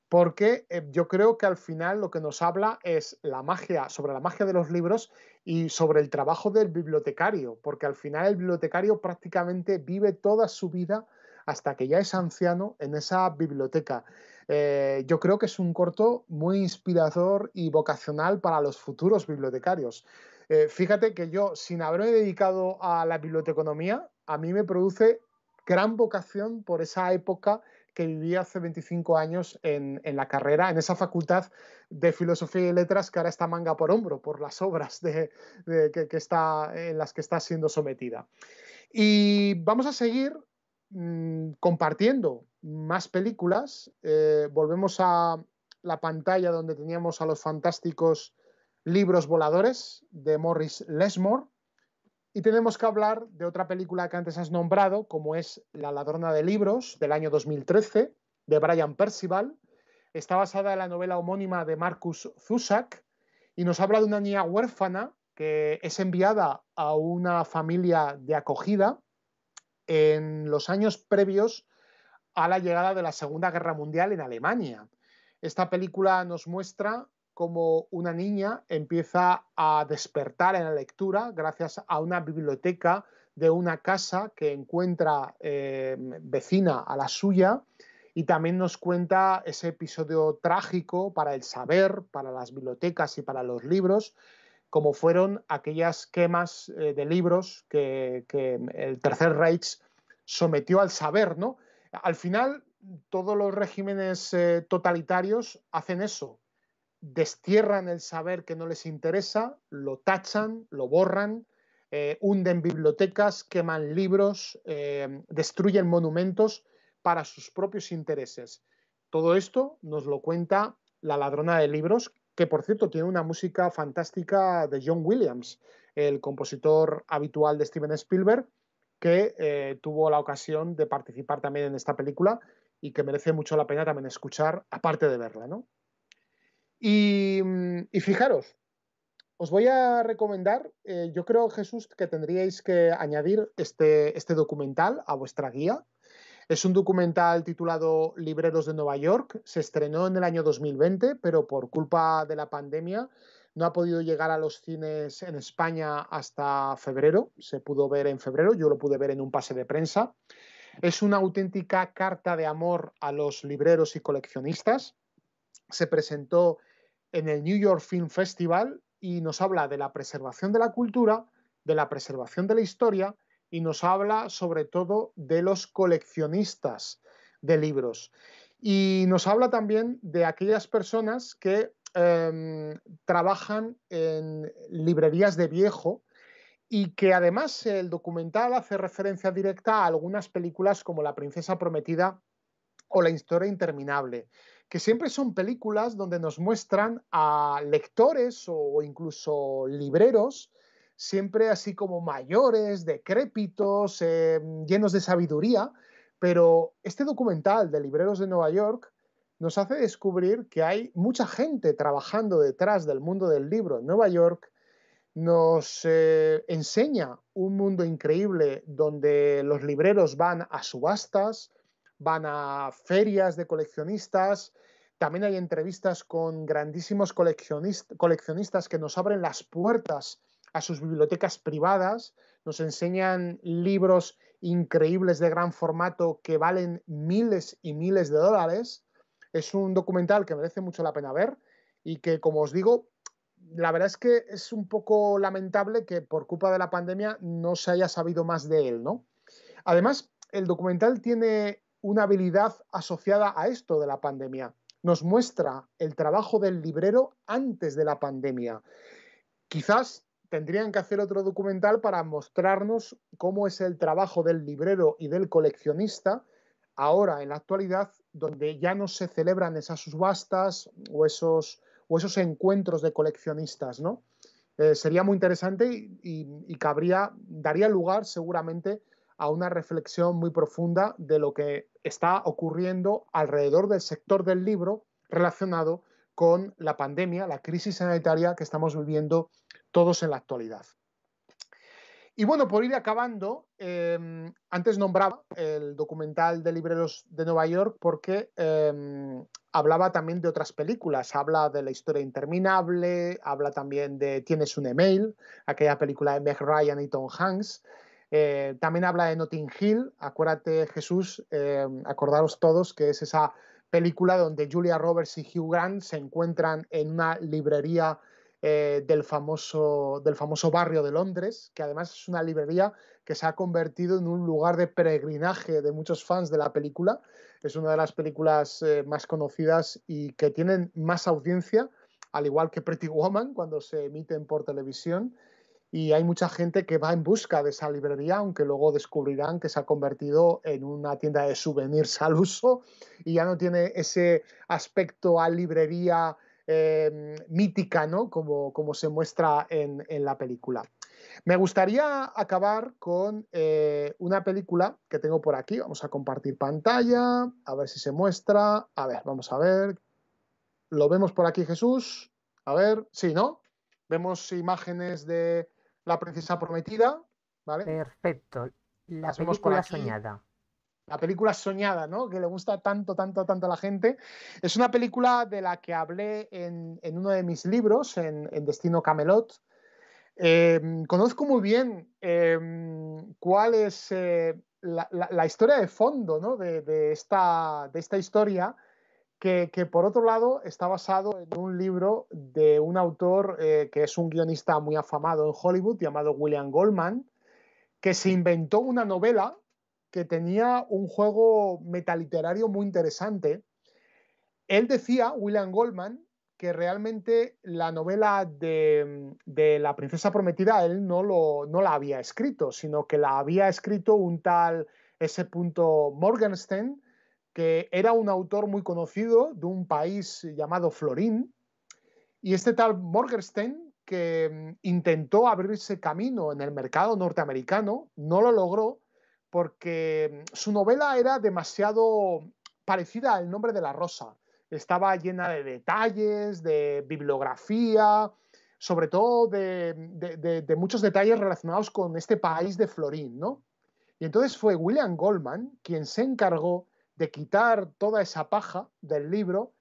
porque yo creo que al final lo que nos habla es la magia, sobre la magia de los libros y sobre el trabajo del bibliotecario, porque al final el bibliotecario prácticamente vive toda su vida hasta que ya es anciano en esa biblioteca. Yo creo que es un corto muy inspirador y vocacional para los futuros bibliotecarios. Fíjate que yo, sin haberme dedicado a la biblioteconomía, a mí me produce gran vocación por esa época que viví hace 25 años en la carrera, en esa facultad de Filosofía y Letras que ahora está manga por hombro por las obras que está, en las que está siendo sometida. Y vamos a seguir compartiendo más películas. Volvemos a la pantalla donde teníamos a Los Fantásticos Libros Voladores de Morris Lessmore, y tenemos que hablar de otra película que antes has nombrado, como es La ladrona de libros, del año 2013, de Brian Percival. Está basada en la novela homónima de Marcus Zusak y nos habla de una niña huérfana que es enviada a una familia de acogida en los años previos a la llegada de la Segunda Guerra Mundial en Alemania. Esta película nos muestra como una niña empieza a despertar en la lectura gracias a una biblioteca de una casa que encuentra vecina a la suya, y también nos cuenta ese episodio trágico para el saber, para las bibliotecas y para los libros, como fueron aquellas quemas de libros que el Tercer Reich sometió al saber, ¿no? Al final, todos los regímenes totalitarios hacen eso. Destierran el saber que no les interesa, lo tachan, lo borran, hunden bibliotecas, queman libros, destruyen monumentos para sus propios intereses. Todo esto nos lo cuenta La ladrona de libros, que por cierto tiene una música fantástica de John Williams, el compositor habitual de Steven Spielberg, que tuvo la ocasión de participar también en esta película y que merece mucho la pena también escuchar, aparte de verla, ¿no? Y fijaros, os voy a recomendar, yo creo, Jesús, que tendríais que añadir este documental a vuestra guía. Es un documental titulado Libreros de Nueva York. Se estrenó en el año 2020, pero por culpa de la pandemia no ha podido llegar a los cines en España hasta febrero. Se pudo ver en febrero, yo lo pude ver en un pase de prensa. Es una auténtica carta de amor a los libreros y coleccionistas. Se presentó en el New York Film Festival y nos habla de la preservación de la cultura, de la preservación de la historia, y nos habla sobre todo de los coleccionistas de libros. Y nos habla también de aquellas personas que trabajan en librerías de viejo, y que además el documental hace referencia directa a algunas películas como La princesa prometida o La historia interminable, que siempre son películas donde nos muestran a lectores o incluso libreros, siempre así como mayores, decrépitos, llenos de sabiduría, pero este documental de Libreros de Nueva York nos hace descubrir que hay mucha gente trabajando detrás del mundo del libro en Nueva York. Nos enseña un mundo increíble donde los libreros van a subastas, van a ferias de coleccionistas, también hay entrevistas con grandísimos coleccionistas que nos abren las puertas a sus bibliotecas privadas, nos enseñan libros increíbles de gran formato que valen miles y miles de dólares. Es un documental que merece mucho la pena ver y que, como os digo, la verdad es que es un poco lamentable que por culpa de la pandemia no se haya sabido más de él, ¿no? Además, el documental tiene una habilidad asociada a esto de la pandemia. Nos muestra el trabajo del librero antes de la pandemia. Quizás tendrían que hacer otro documental para mostrarnos cómo es el trabajo del librero y del coleccionista ahora, en la actualidad, donde ya no se celebran esas subastas o esos encuentros de coleccionistas, ¿no? Sería muy interesante y daría lugar seguramente a una reflexión muy profunda de lo que está ocurriendo alrededor del sector del libro relacionado con la pandemia, la crisis sanitaria que estamos viviendo todos en la actualidad. Y bueno, por ir acabando, antes nombraba el documental de Libreros de Nueva York porque hablaba también de otras películas, habla de La historia interminable, habla también de Tienes un email, aquella película de Meg Ryan y Tom Hanks, también habla de Notting Hill, acuérdate Jesús, acordaros todos que es esa película donde Julia Roberts y Hugh Grant se encuentran en una librería del famoso barrio de Londres, que además es una librería que se ha convertido en un lugar de peregrinaje de muchos fans de la película. Es una de las películas más conocidas y que tienen más audiencia, al igual que Pretty Woman, cuando se emiten por televisión. Y hay mucha gente que va en busca de esa librería, aunque luego descubrirán que se ha convertido en una tienda de souvenirs al uso y ya no tiene ese aspecto a librería mítica, ¿no? Como se muestra en la película. Me gustaría acabar con una película que tengo por aquí. Vamos a compartir pantalla, a ver si se muestra. A ver, vamos a ver. ¿Lo vemos por aquí, Jesús? A ver, sí, ¿no? Vemos imágenes de La princesa prometida, ¿vale? Perfecto. La película soñada. La película soñada, ¿no? Que le gusta tanto, tanto, tanto a la gente. Es una película de la que hablé en uno de mis libros, en Destino Camelot. Conozco muy bien cuál es la historia de fondo, ¿no? de esta historia, que por otro lado está basado en un libro de un autor que es un guionista muy afamado en Hollywood, llamado William Goldman, que se inventó una novela que tenía un juego metaliterario muy interesante. Él decía, William Goldman, que realmente la novela de La princesa prometida él no la había escrito, sino que la había escrito un tal S. Morgenstern, que era un autor muy conocido de un país llamado Florín, y este tal Morgenstern, que intentó abrirse camino en el mercado norteamericano, no lo logró, porque su novela era demasiado parecida al Nombre de la rosa. Estaba llena de detalles, de bibliografía, sobre todo de muchos detalles relacionados con este país de Florín, ¿no? Y entonces fue William Goldman quien se encargó de quitar toda esa paja del libro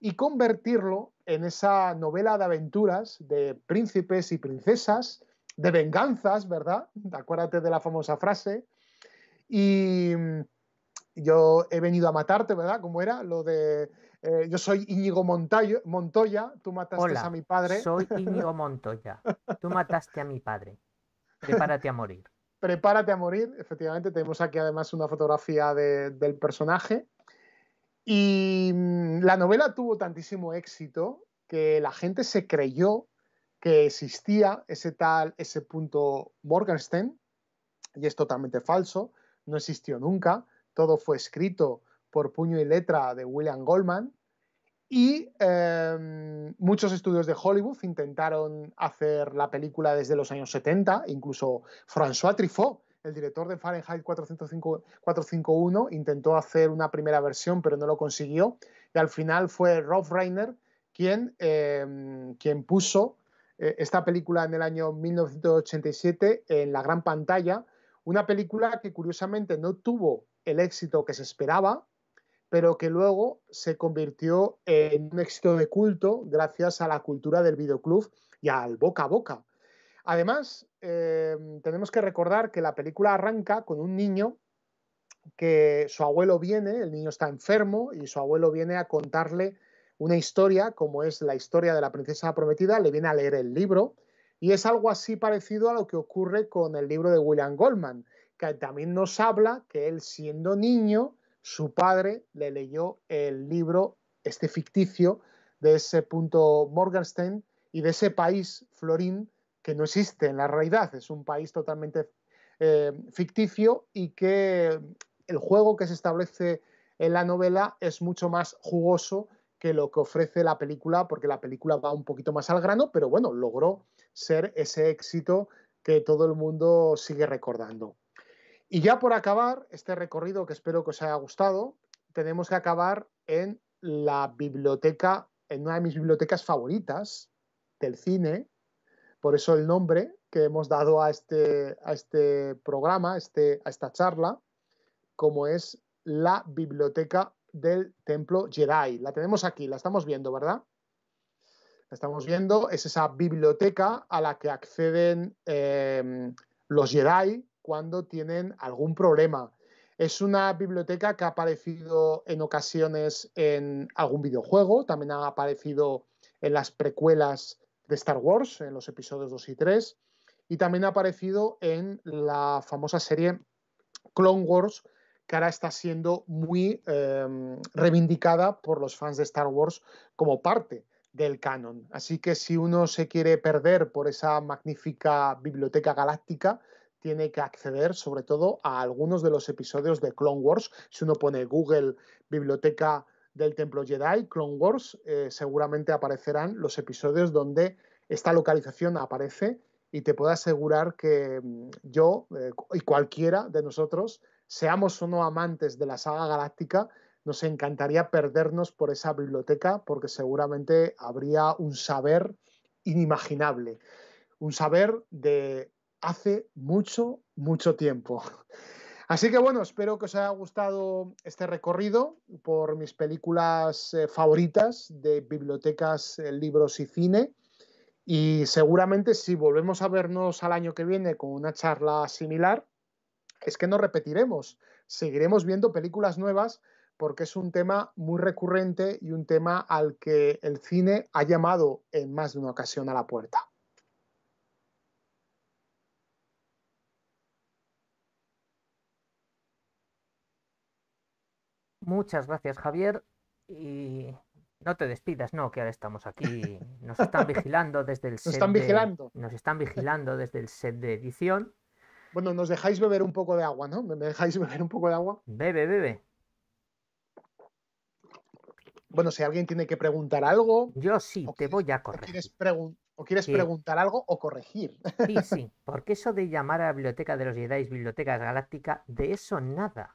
y convertirlo en esa novela de aventuras de príncipes y princesas, de venganzas, ¿verdad? Acuérdate de la famosa frase. Y yo he venido a matarte, ¿verdad? ¿Cómo era? Lo de yo soy Íñigo Montoya, tú mataste a mi padre. Soy Íñigo Montoya, tú mataste a mi padre. Prepárate a morir. Prepárate a morir, efectivamente. Tenemos aquí además una fotografía del personaje. Y la novela tuvo tantísimo éxito que la gente se creyó que existía ese tal S. Morgenstern, y es totalmente falso. No existió nunca, todo fue escrito por puño y letra de William Goldman, y muchos estudios de Hollywood intentaron hacer la película desde los años 70, incluso François Truffaut, el director de Fahrenheit 451, intentó hacer una primera versión, pero no lo consiguió, y al final fue Rob Reiner quien puso esta película en el año 1987 en la gran pantalla. Una película que curiosamente no tuvo el éxito que se esperaba, pero que luego se convirtió en un éxito de culto gracias a la cultura del videoclub y al boca a boca. Además, tenemos que recordar que la película arranca con un niño que su abuelo viene, el niño está enfermo y su abuelo viene a contarle una historia, como es la historia de La princesa prometida, le viene a leer el libro. Y es algo así parecido a lo que ocurre con el libro de William Goldman, que también nos habla que él, siendo niño, su padre le leyó el libro, este ficticio, de ese Morgenstern y de ese país, Florín, que no existe en la realidad. Es un país totalmente ficticio, y que el juego que se establece en la novela es mucho más jugoso que lo que ofrece la película, porque la película va un poquito más al grano, pero bueno, logró ser ese éxito que todo el mundo sigue recordando. Y ya por acabar este recorrido, que espero que os haya gustado, tenemos que acabar en la biblioteca, en una de mis bibliotecas favoritas del cine, por eso el nombre que hemos dado a este programa, a esta charla, como es la Biblioteca del templo Jedi. La tenemos aquí, la estamos viendo, ¿verdad? La estamos viendo, es esa biblioteca a la que acceden los Jedi cuando tienen algún problema. Es una biblioteca que ha aparecido en ocasiones en algún videojuego, también ha aparecido en las precuelas de Star Wars, en los episodios 2 y 3, y también ha aparecido en la famosa serie Clone Wars, que ahora está siendo muy reivindicada por los fans de Star Wars como parte del canon. Así que si uno se quiere perder por esa magnífica biblioteca galáctica, tiene que acceder sobre todo a algunos de los episodios de Clone Wars. Si uno pone Google Biblioteca del Templo Jedi, Clone Wars, seguramente aparecerán los episodios donde esta localización aparece, y te puedo asegurar que yo y cualquiera de nosotros, seamos o no amantes de la saga galáctica, nos encantaría perdernos por esa biblioteca, porque seguramente habría un saber inimaginable, un saber de hace mucho, mucho tiempo. Así que bueno, espero que os haya gustado este recorrido por mis películas favoritas de bibliotecas, libros y cine, y seguramente si volvemos a vernos al año que viene con una charla similar, es que no repetiremos, seguiremos viendo películas nuevas, porque es un tema muy recurrente y un tema al que el cine ha llamado en más de una ocasión a la puerta. Muchas gracias, Javier, y no te despidas, no, que ahora estamos aquí, nos están vigilando desde el set. Nos están vigilando desde el set de edición. Bueno, nos dejáis beber un poco de agua, ¿no? ¿Me dejáis beber un poco de agua? Bebe, bebe. Bueno, si alguien tiene que preguntar algo... Yo sí, te voy a corregir. ¿O quieres preguntar algo o corregir? Sí, sí, porque eso de llamar a la biblioteca de los Jedi Biblioteca Galáctica, de eso nada.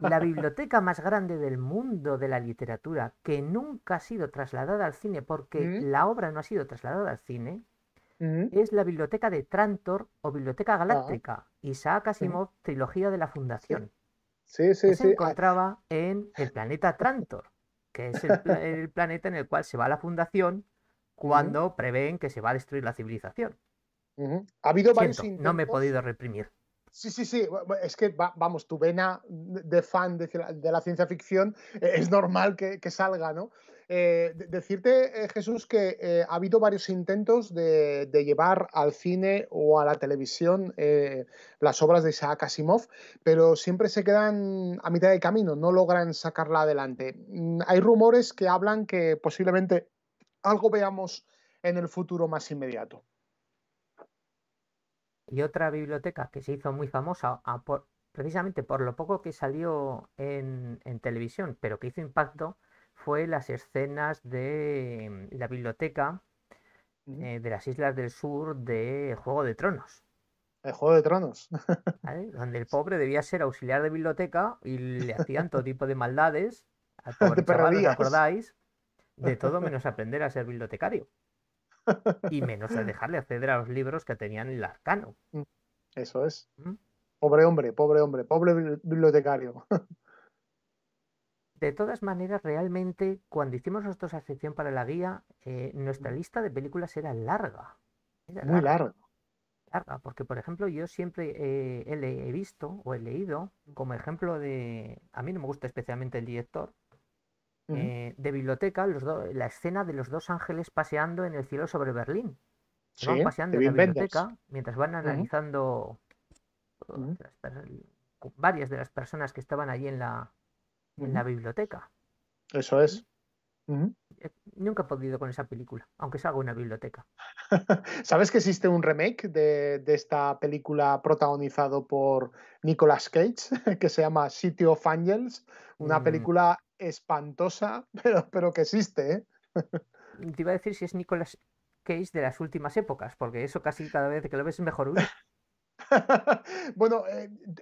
La biblioteca más grande del mundo de la literatura, que nunca ha sido trasladada al cine porque la obra no ha sido trasladada al cine, es la biblioteca de Trantor o Biblioteca Galáctica, Isaac Asimov, trilogía de la Fundación. Sí, sí, que se encontraba en el planeta Trantor, que es el planeta en el cual se va la Fundación cuando prevén que se va a destruir la civilización. Ha habido varios intentos... No me he podido reprimir. Sí, sí, sí. Es que, vamos, tu vena de fan de la ciencia ficción es normal que salga, ¿no? Decirte, Jesús, que ha habido varios intentos de llevar al cine o a la televisión las obras de Isaac Asimov, pero siempre se quedan a mitad de camino, no logran sacarla adelante. Hay rumores que hablan que posiblemente algo veamos en el futuro más inmediato. Y otra biblioteca que se hizo muy famosa precisamente por lo poco que salió en televisión, pero que hizo impacto, fue las escenas de la biblioteca de las Islas del Sur de Juego de Tronos. El Juego de Tronos. ¿Vale? Donde el pobre debía ser auxiliar de biblioteca y le hacían todo tipo de maldades. Al pobre chaval, ¿os acordáis? De todo menos aprender a ser bibliotecario. Y menos de dejarle acceder a los libros que tenían el arcano. Eso es. Pobre hombre, pobre hombre, pobre bibliotecario. De todas maneras, realmente, cuando hicimos nosotros la sección para la guía, nuestra lista de películas era larga. Muy larga. Larga, porque, por ejemplo, yo siempre he visto o he leído, como ejemplo de... A mí no me gusta especialmente el director. De biblioteca, la escena de los dos ángeles paseando en el cielo sobre Berlín. Sí, van paseando en la biblioteca mientras van analizando varias de las personas que estaban allí en la biblioteca. Eso es. Nunca he podido con esa película, aunque salga una biblioteca. ¿Sabes que existe un remake de esta película protagonizado por Nicolas Cage que se llama City of Angels? Una película espantosa, pero que existe, ¿eh? Te iba a decir si es Nicolas Cage de las últimas épocas, porque eso casi cada vez que lo ves es mejor uno. Bueno,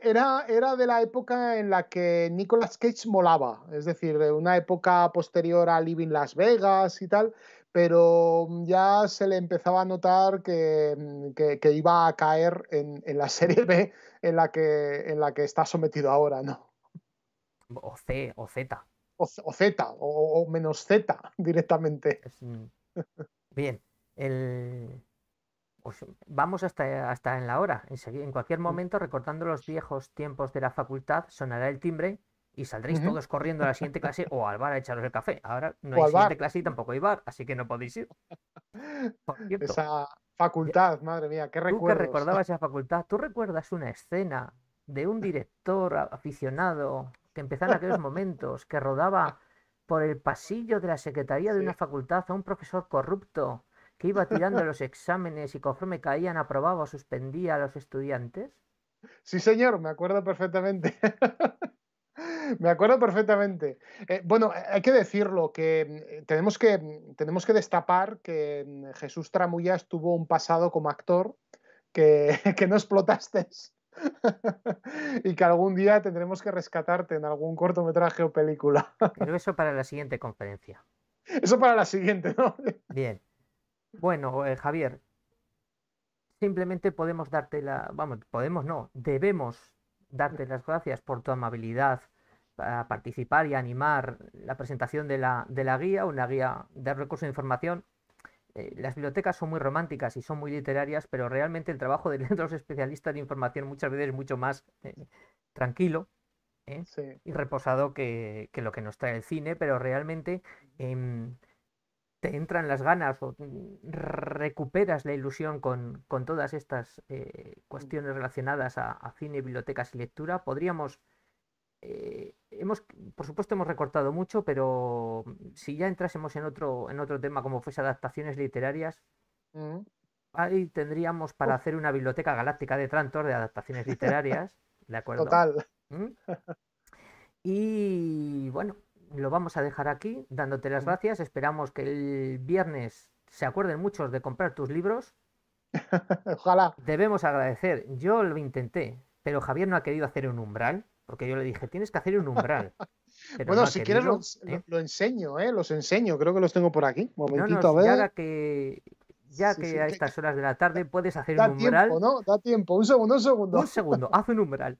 era de la época en la que Nicolas Cage molaba, es decir, una época posterior a Living Las Vegas y tal, pero ya se le empezaba a notar que iba a caer en la serie B en la que está sometido ahora, ¿no? O C, o Z. o Z, o menos Z directamente. Bien. Pues vamos hasta en la hora. En cualquier momento, recordando los viejos tiempos de la facultad, sonará el timbre y saldréis todos corriendo a la siguiente clase o al bar a echaros el café. Ahora no hay siguiente clase y tampoco hay bar, así que no podéis ir. Por cierto, esa facultad, madre mía, qué recuerdos. Tú que recordabas esa facultad, ¿tú recuerdas una escena de un director aficionado que empezaba en aquellos momentos, que rodaba por el pasillo de la secretaría de una facultad a un profesor corrupto que iba tirando los exámenes y conforme caían aprobaba o suspendía a los estudiantes? Sí, señor, me acuerdo perfectamente. Me acuerdo perfectamente. Bueno, hay que decirlo, que tenemos que destapar que Jesús Tramullas tuvo un pasado como actor que no explotaste y que algún día tendremos que rescatarte en algún cortometraje o película. Pero eso para la siguiente conferencia. Eso para la siguiente, ¿no? Bien. Bueno, Javier, simplemente podemos darte la... Vamos, podemos no, debemos darte las gracias por tu amabilidad para participar y animar la presentación de la guía, una guía de recursos de información. Las bibliotecas son muy románticas y son muy literarias, pero realmente el trabajo de los especialistas de información muchas veces es mucho más tranquilo y reposado que lo que nos trae el cine, pero realmente te entran las ganas o recuperas la ilusión con todas estas cuestiones relacionadas a cine, bibliotecas y lectura. Podríamos, por supuesto hemos recortado mucho, pero si ya entrásemos en otro tema como fuese adaptaciones literarias, ahí tendríamos para hacer una biblioteca galáctica de Trantor de adaptaciones literarias, ¿de acuerdo? Total. Y bueno, lo vamos a dejar aquí, dándote las gracias. Esperamos que el viernes se acuerden muchos de comprar tus libros. Ojalá. Debemos agradecer. Yo lo intenté, pero Javier no ha querido hacer un umbral, porque yo le dije, tienes que hacer un umbral. Pero bueno, no si querido, quieres lo enseño, los enseño. Creo que los tengo por aquí. Un momentito, a ver. Ya que a estas horas de la tarde puedes hacer un umbral. Da tiempo, ¿no? Da tiempo. Un segundo. Un segundo, haz un umbral.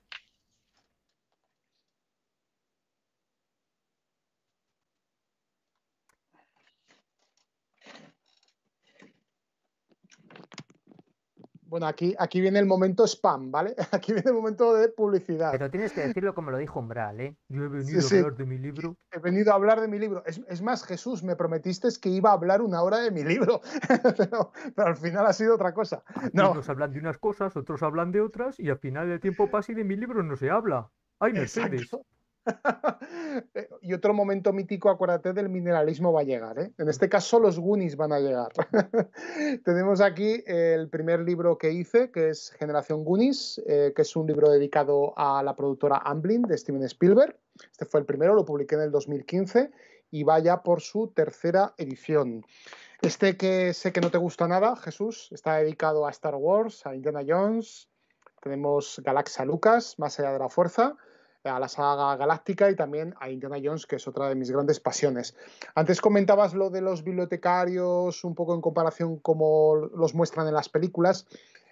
Bueno, aquí viene el momento spam, ¿vale? Aquí viene el momento de publicidad. Pero tienes que decirlo como lo dijo Umbral, ¿eh? Yo he venido a hablar de mi libro. He venido a hablar de mi libro. Es más, Jesús, me prometiste que iba a hablar una hora de mi libro, pero al final ha sido otra cosa. No. Unos hablan de unas cosas, otros hablan de otras, y al final el tiempo pasa y de mi libro no se habla. ¡Ay, Mercedes! Y otro momento mítico, acuérdate, del mineralismo va a llegar, ¿eh? En este caso los Goonies van a llegar. Tenemos aquí el primer libro que hice, que es Generación Goonies, que es un libro dedicado a la productora Amblin de Steven Spielberg. Este fue el primero, lo publiqué en el 2015 y va ya por su tercera edición. Este que sé que no te gusta nada, Jesús, está dedicado a Star Wars, a Indiana Jones. Tenemos Galaxia Lucas, Más allá de la fuerza, a la saga galáctica y también a Indiana Jones, que es otra de mis grandes pasiones. Antes comentabas lo de los bibliotecarios, un poco en comparación como los muestran en las películas.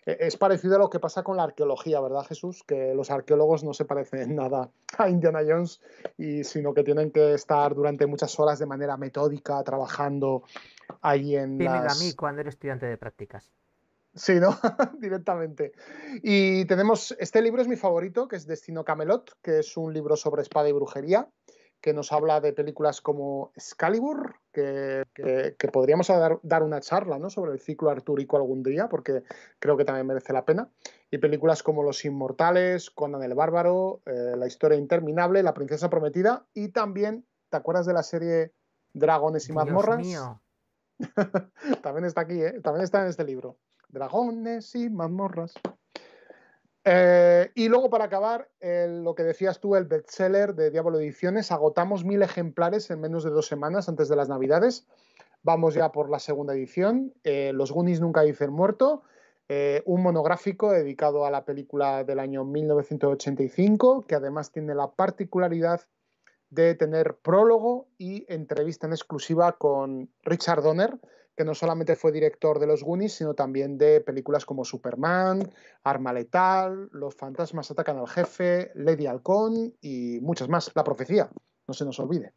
Es parecido a lo que pasa con la arqueología, ¿verdad, Jesús? Que los arqueólogos no se parecen en nada a Indiana Jones, sino que tienen que estar durante muchas horas de manera metódica trabajando ahí en las... Dímelo a mí cuando eres estudiante de prácticas. Sí, ¿no? Directamente. Y tenemos, este libro es mi favorito, que es Destino Camelot, que es un libro sobre espada y brujería, que nos habla de películas como Excalibur, que podríamos dar una charla, ¿no?, sobre el ciclo artúrico algún día, porque creo que también merece la pena. Y películas como Los Inmortales, Conan el Bárbaro, La Historia Interminable, La Princesa Prometida, y también, ¿te acuerdas de la serie Dragones y Mazmorras? Dios mío. También está aquí, ¿eh? También está en este libro. Dragones y mazmorras. Y luego, para acabar, lo que decías tú, el bestseller de Diablo Ediciones. Agotamos 1000 ejemplares en menos de 2 semanas antes de las Navidades. Vamos ya por la segunda edición. Los Goonies nunca dicen muerto. Un monográfico dedicado a la película del año 1985, que además tiene la particularidad de tener prólogo y entrevista en exclusiva con Richard Donner, que no solamente fue director de los Goonies, sino también de películas como Superman, Arma Letal, Los Fantasmas Atacan al Jefe, Lady Halcón y muchas más. La Profecía, no se nos olvide.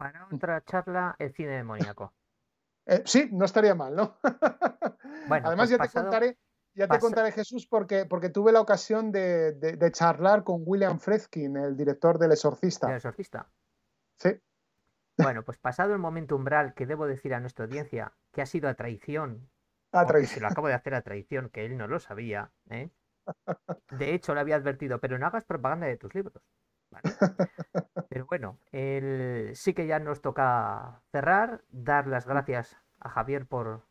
Para otra charla, el cine demoníaco. Sí, no estaría mal, ¿no? Bueno, además, pues ya te contaré, Jesús, porque tuve la ocasión de charlar con William Friedkin, el director del Exorcista. ¿El Exorcista? Sí. Bueno, pues pasado el momento umbral que debo decir a nuestra audiencia que ha sido a traición, se lo acabo de hacer a traición, que él no lo sabía, ¿eh? De hecho, le había advertido, pero no hagas propaganda de tus libros. Vale. Pero bueno, sí que ya nos toca cerrar, dar las gracias a Javier por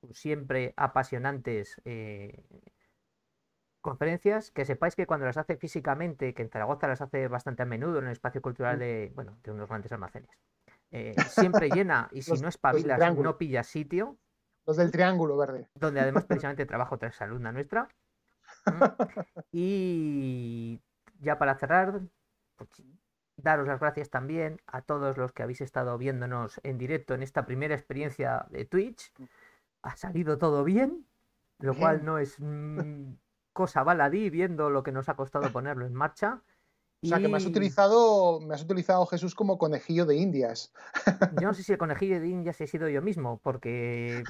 sus siempre apasionantes conferencias. Que sepáis que cuando las hace físicamente, que en Zaragoza las hace bastante a menudo en el espacio cultural de unos grandes almacenes, siempre llena, y si no espabilas no pillas sitio. Los del Triángulo Verde. Donde además precisamente trabajo tras alumna nuestra. Y ya para cerrar, pues, daros las gracias también a todos los que habéis estado viéndonos en directo en esta primera experiencia de Twitch. Ha salido todo bien, lo cual no es cosa baladí, viendo lo que nos ha costado ponerlo en marcha. O sea, que me has utilizado, Jesús, como conejillo de indias. Yo no sé si el conejillo de indias he sido yo mismo, porque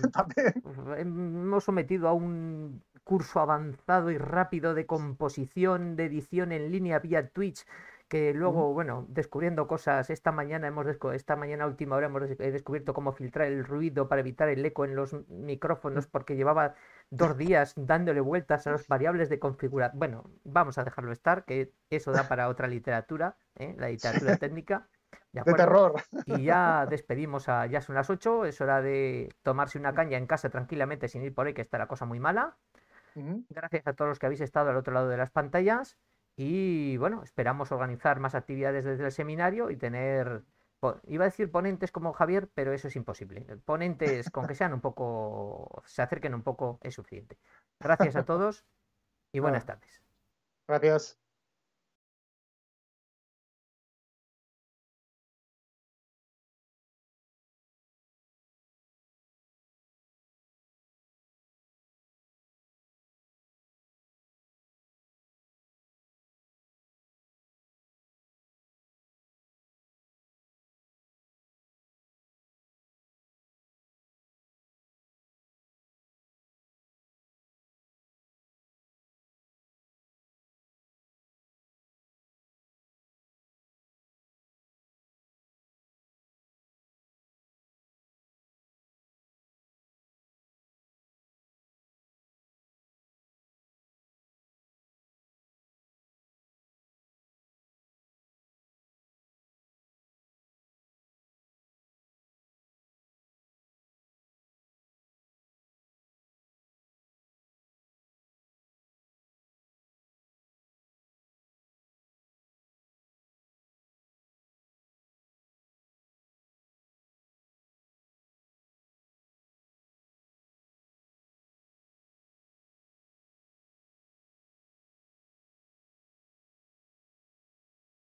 hemos sometido a un curso avanzado y rápido de composición, de edición en línea vía Twitch, que luego, bueno, descubriendo cosas. Esta mañana a última hora he descubierto cómo filtrar el ruido para evitar el eco en los micrófonos, porque llevaba 2 días dándole vueltas a las variables de configuración. Bueno, vamos a dejarlo estar, que eso da para otra literatura, ¿eh? La literatura técnica. De terror. Y ya despedimos, ya son las 8, es hora de tomarse una caña en casa tranquilamente, sin ir por ahí, que está la cosa muy mala. Gracias a todos los que habéis estado al otro lado de las pantallas y, bueno, esperamos organizar más actividades desde el seminario y tener, iba a decir ponentes como Javier, pero eso es imposible. Ponentes con que sean un poco, se acerquen un poco, es suficiente. Gracias a todos y buenas tardes. Gracias.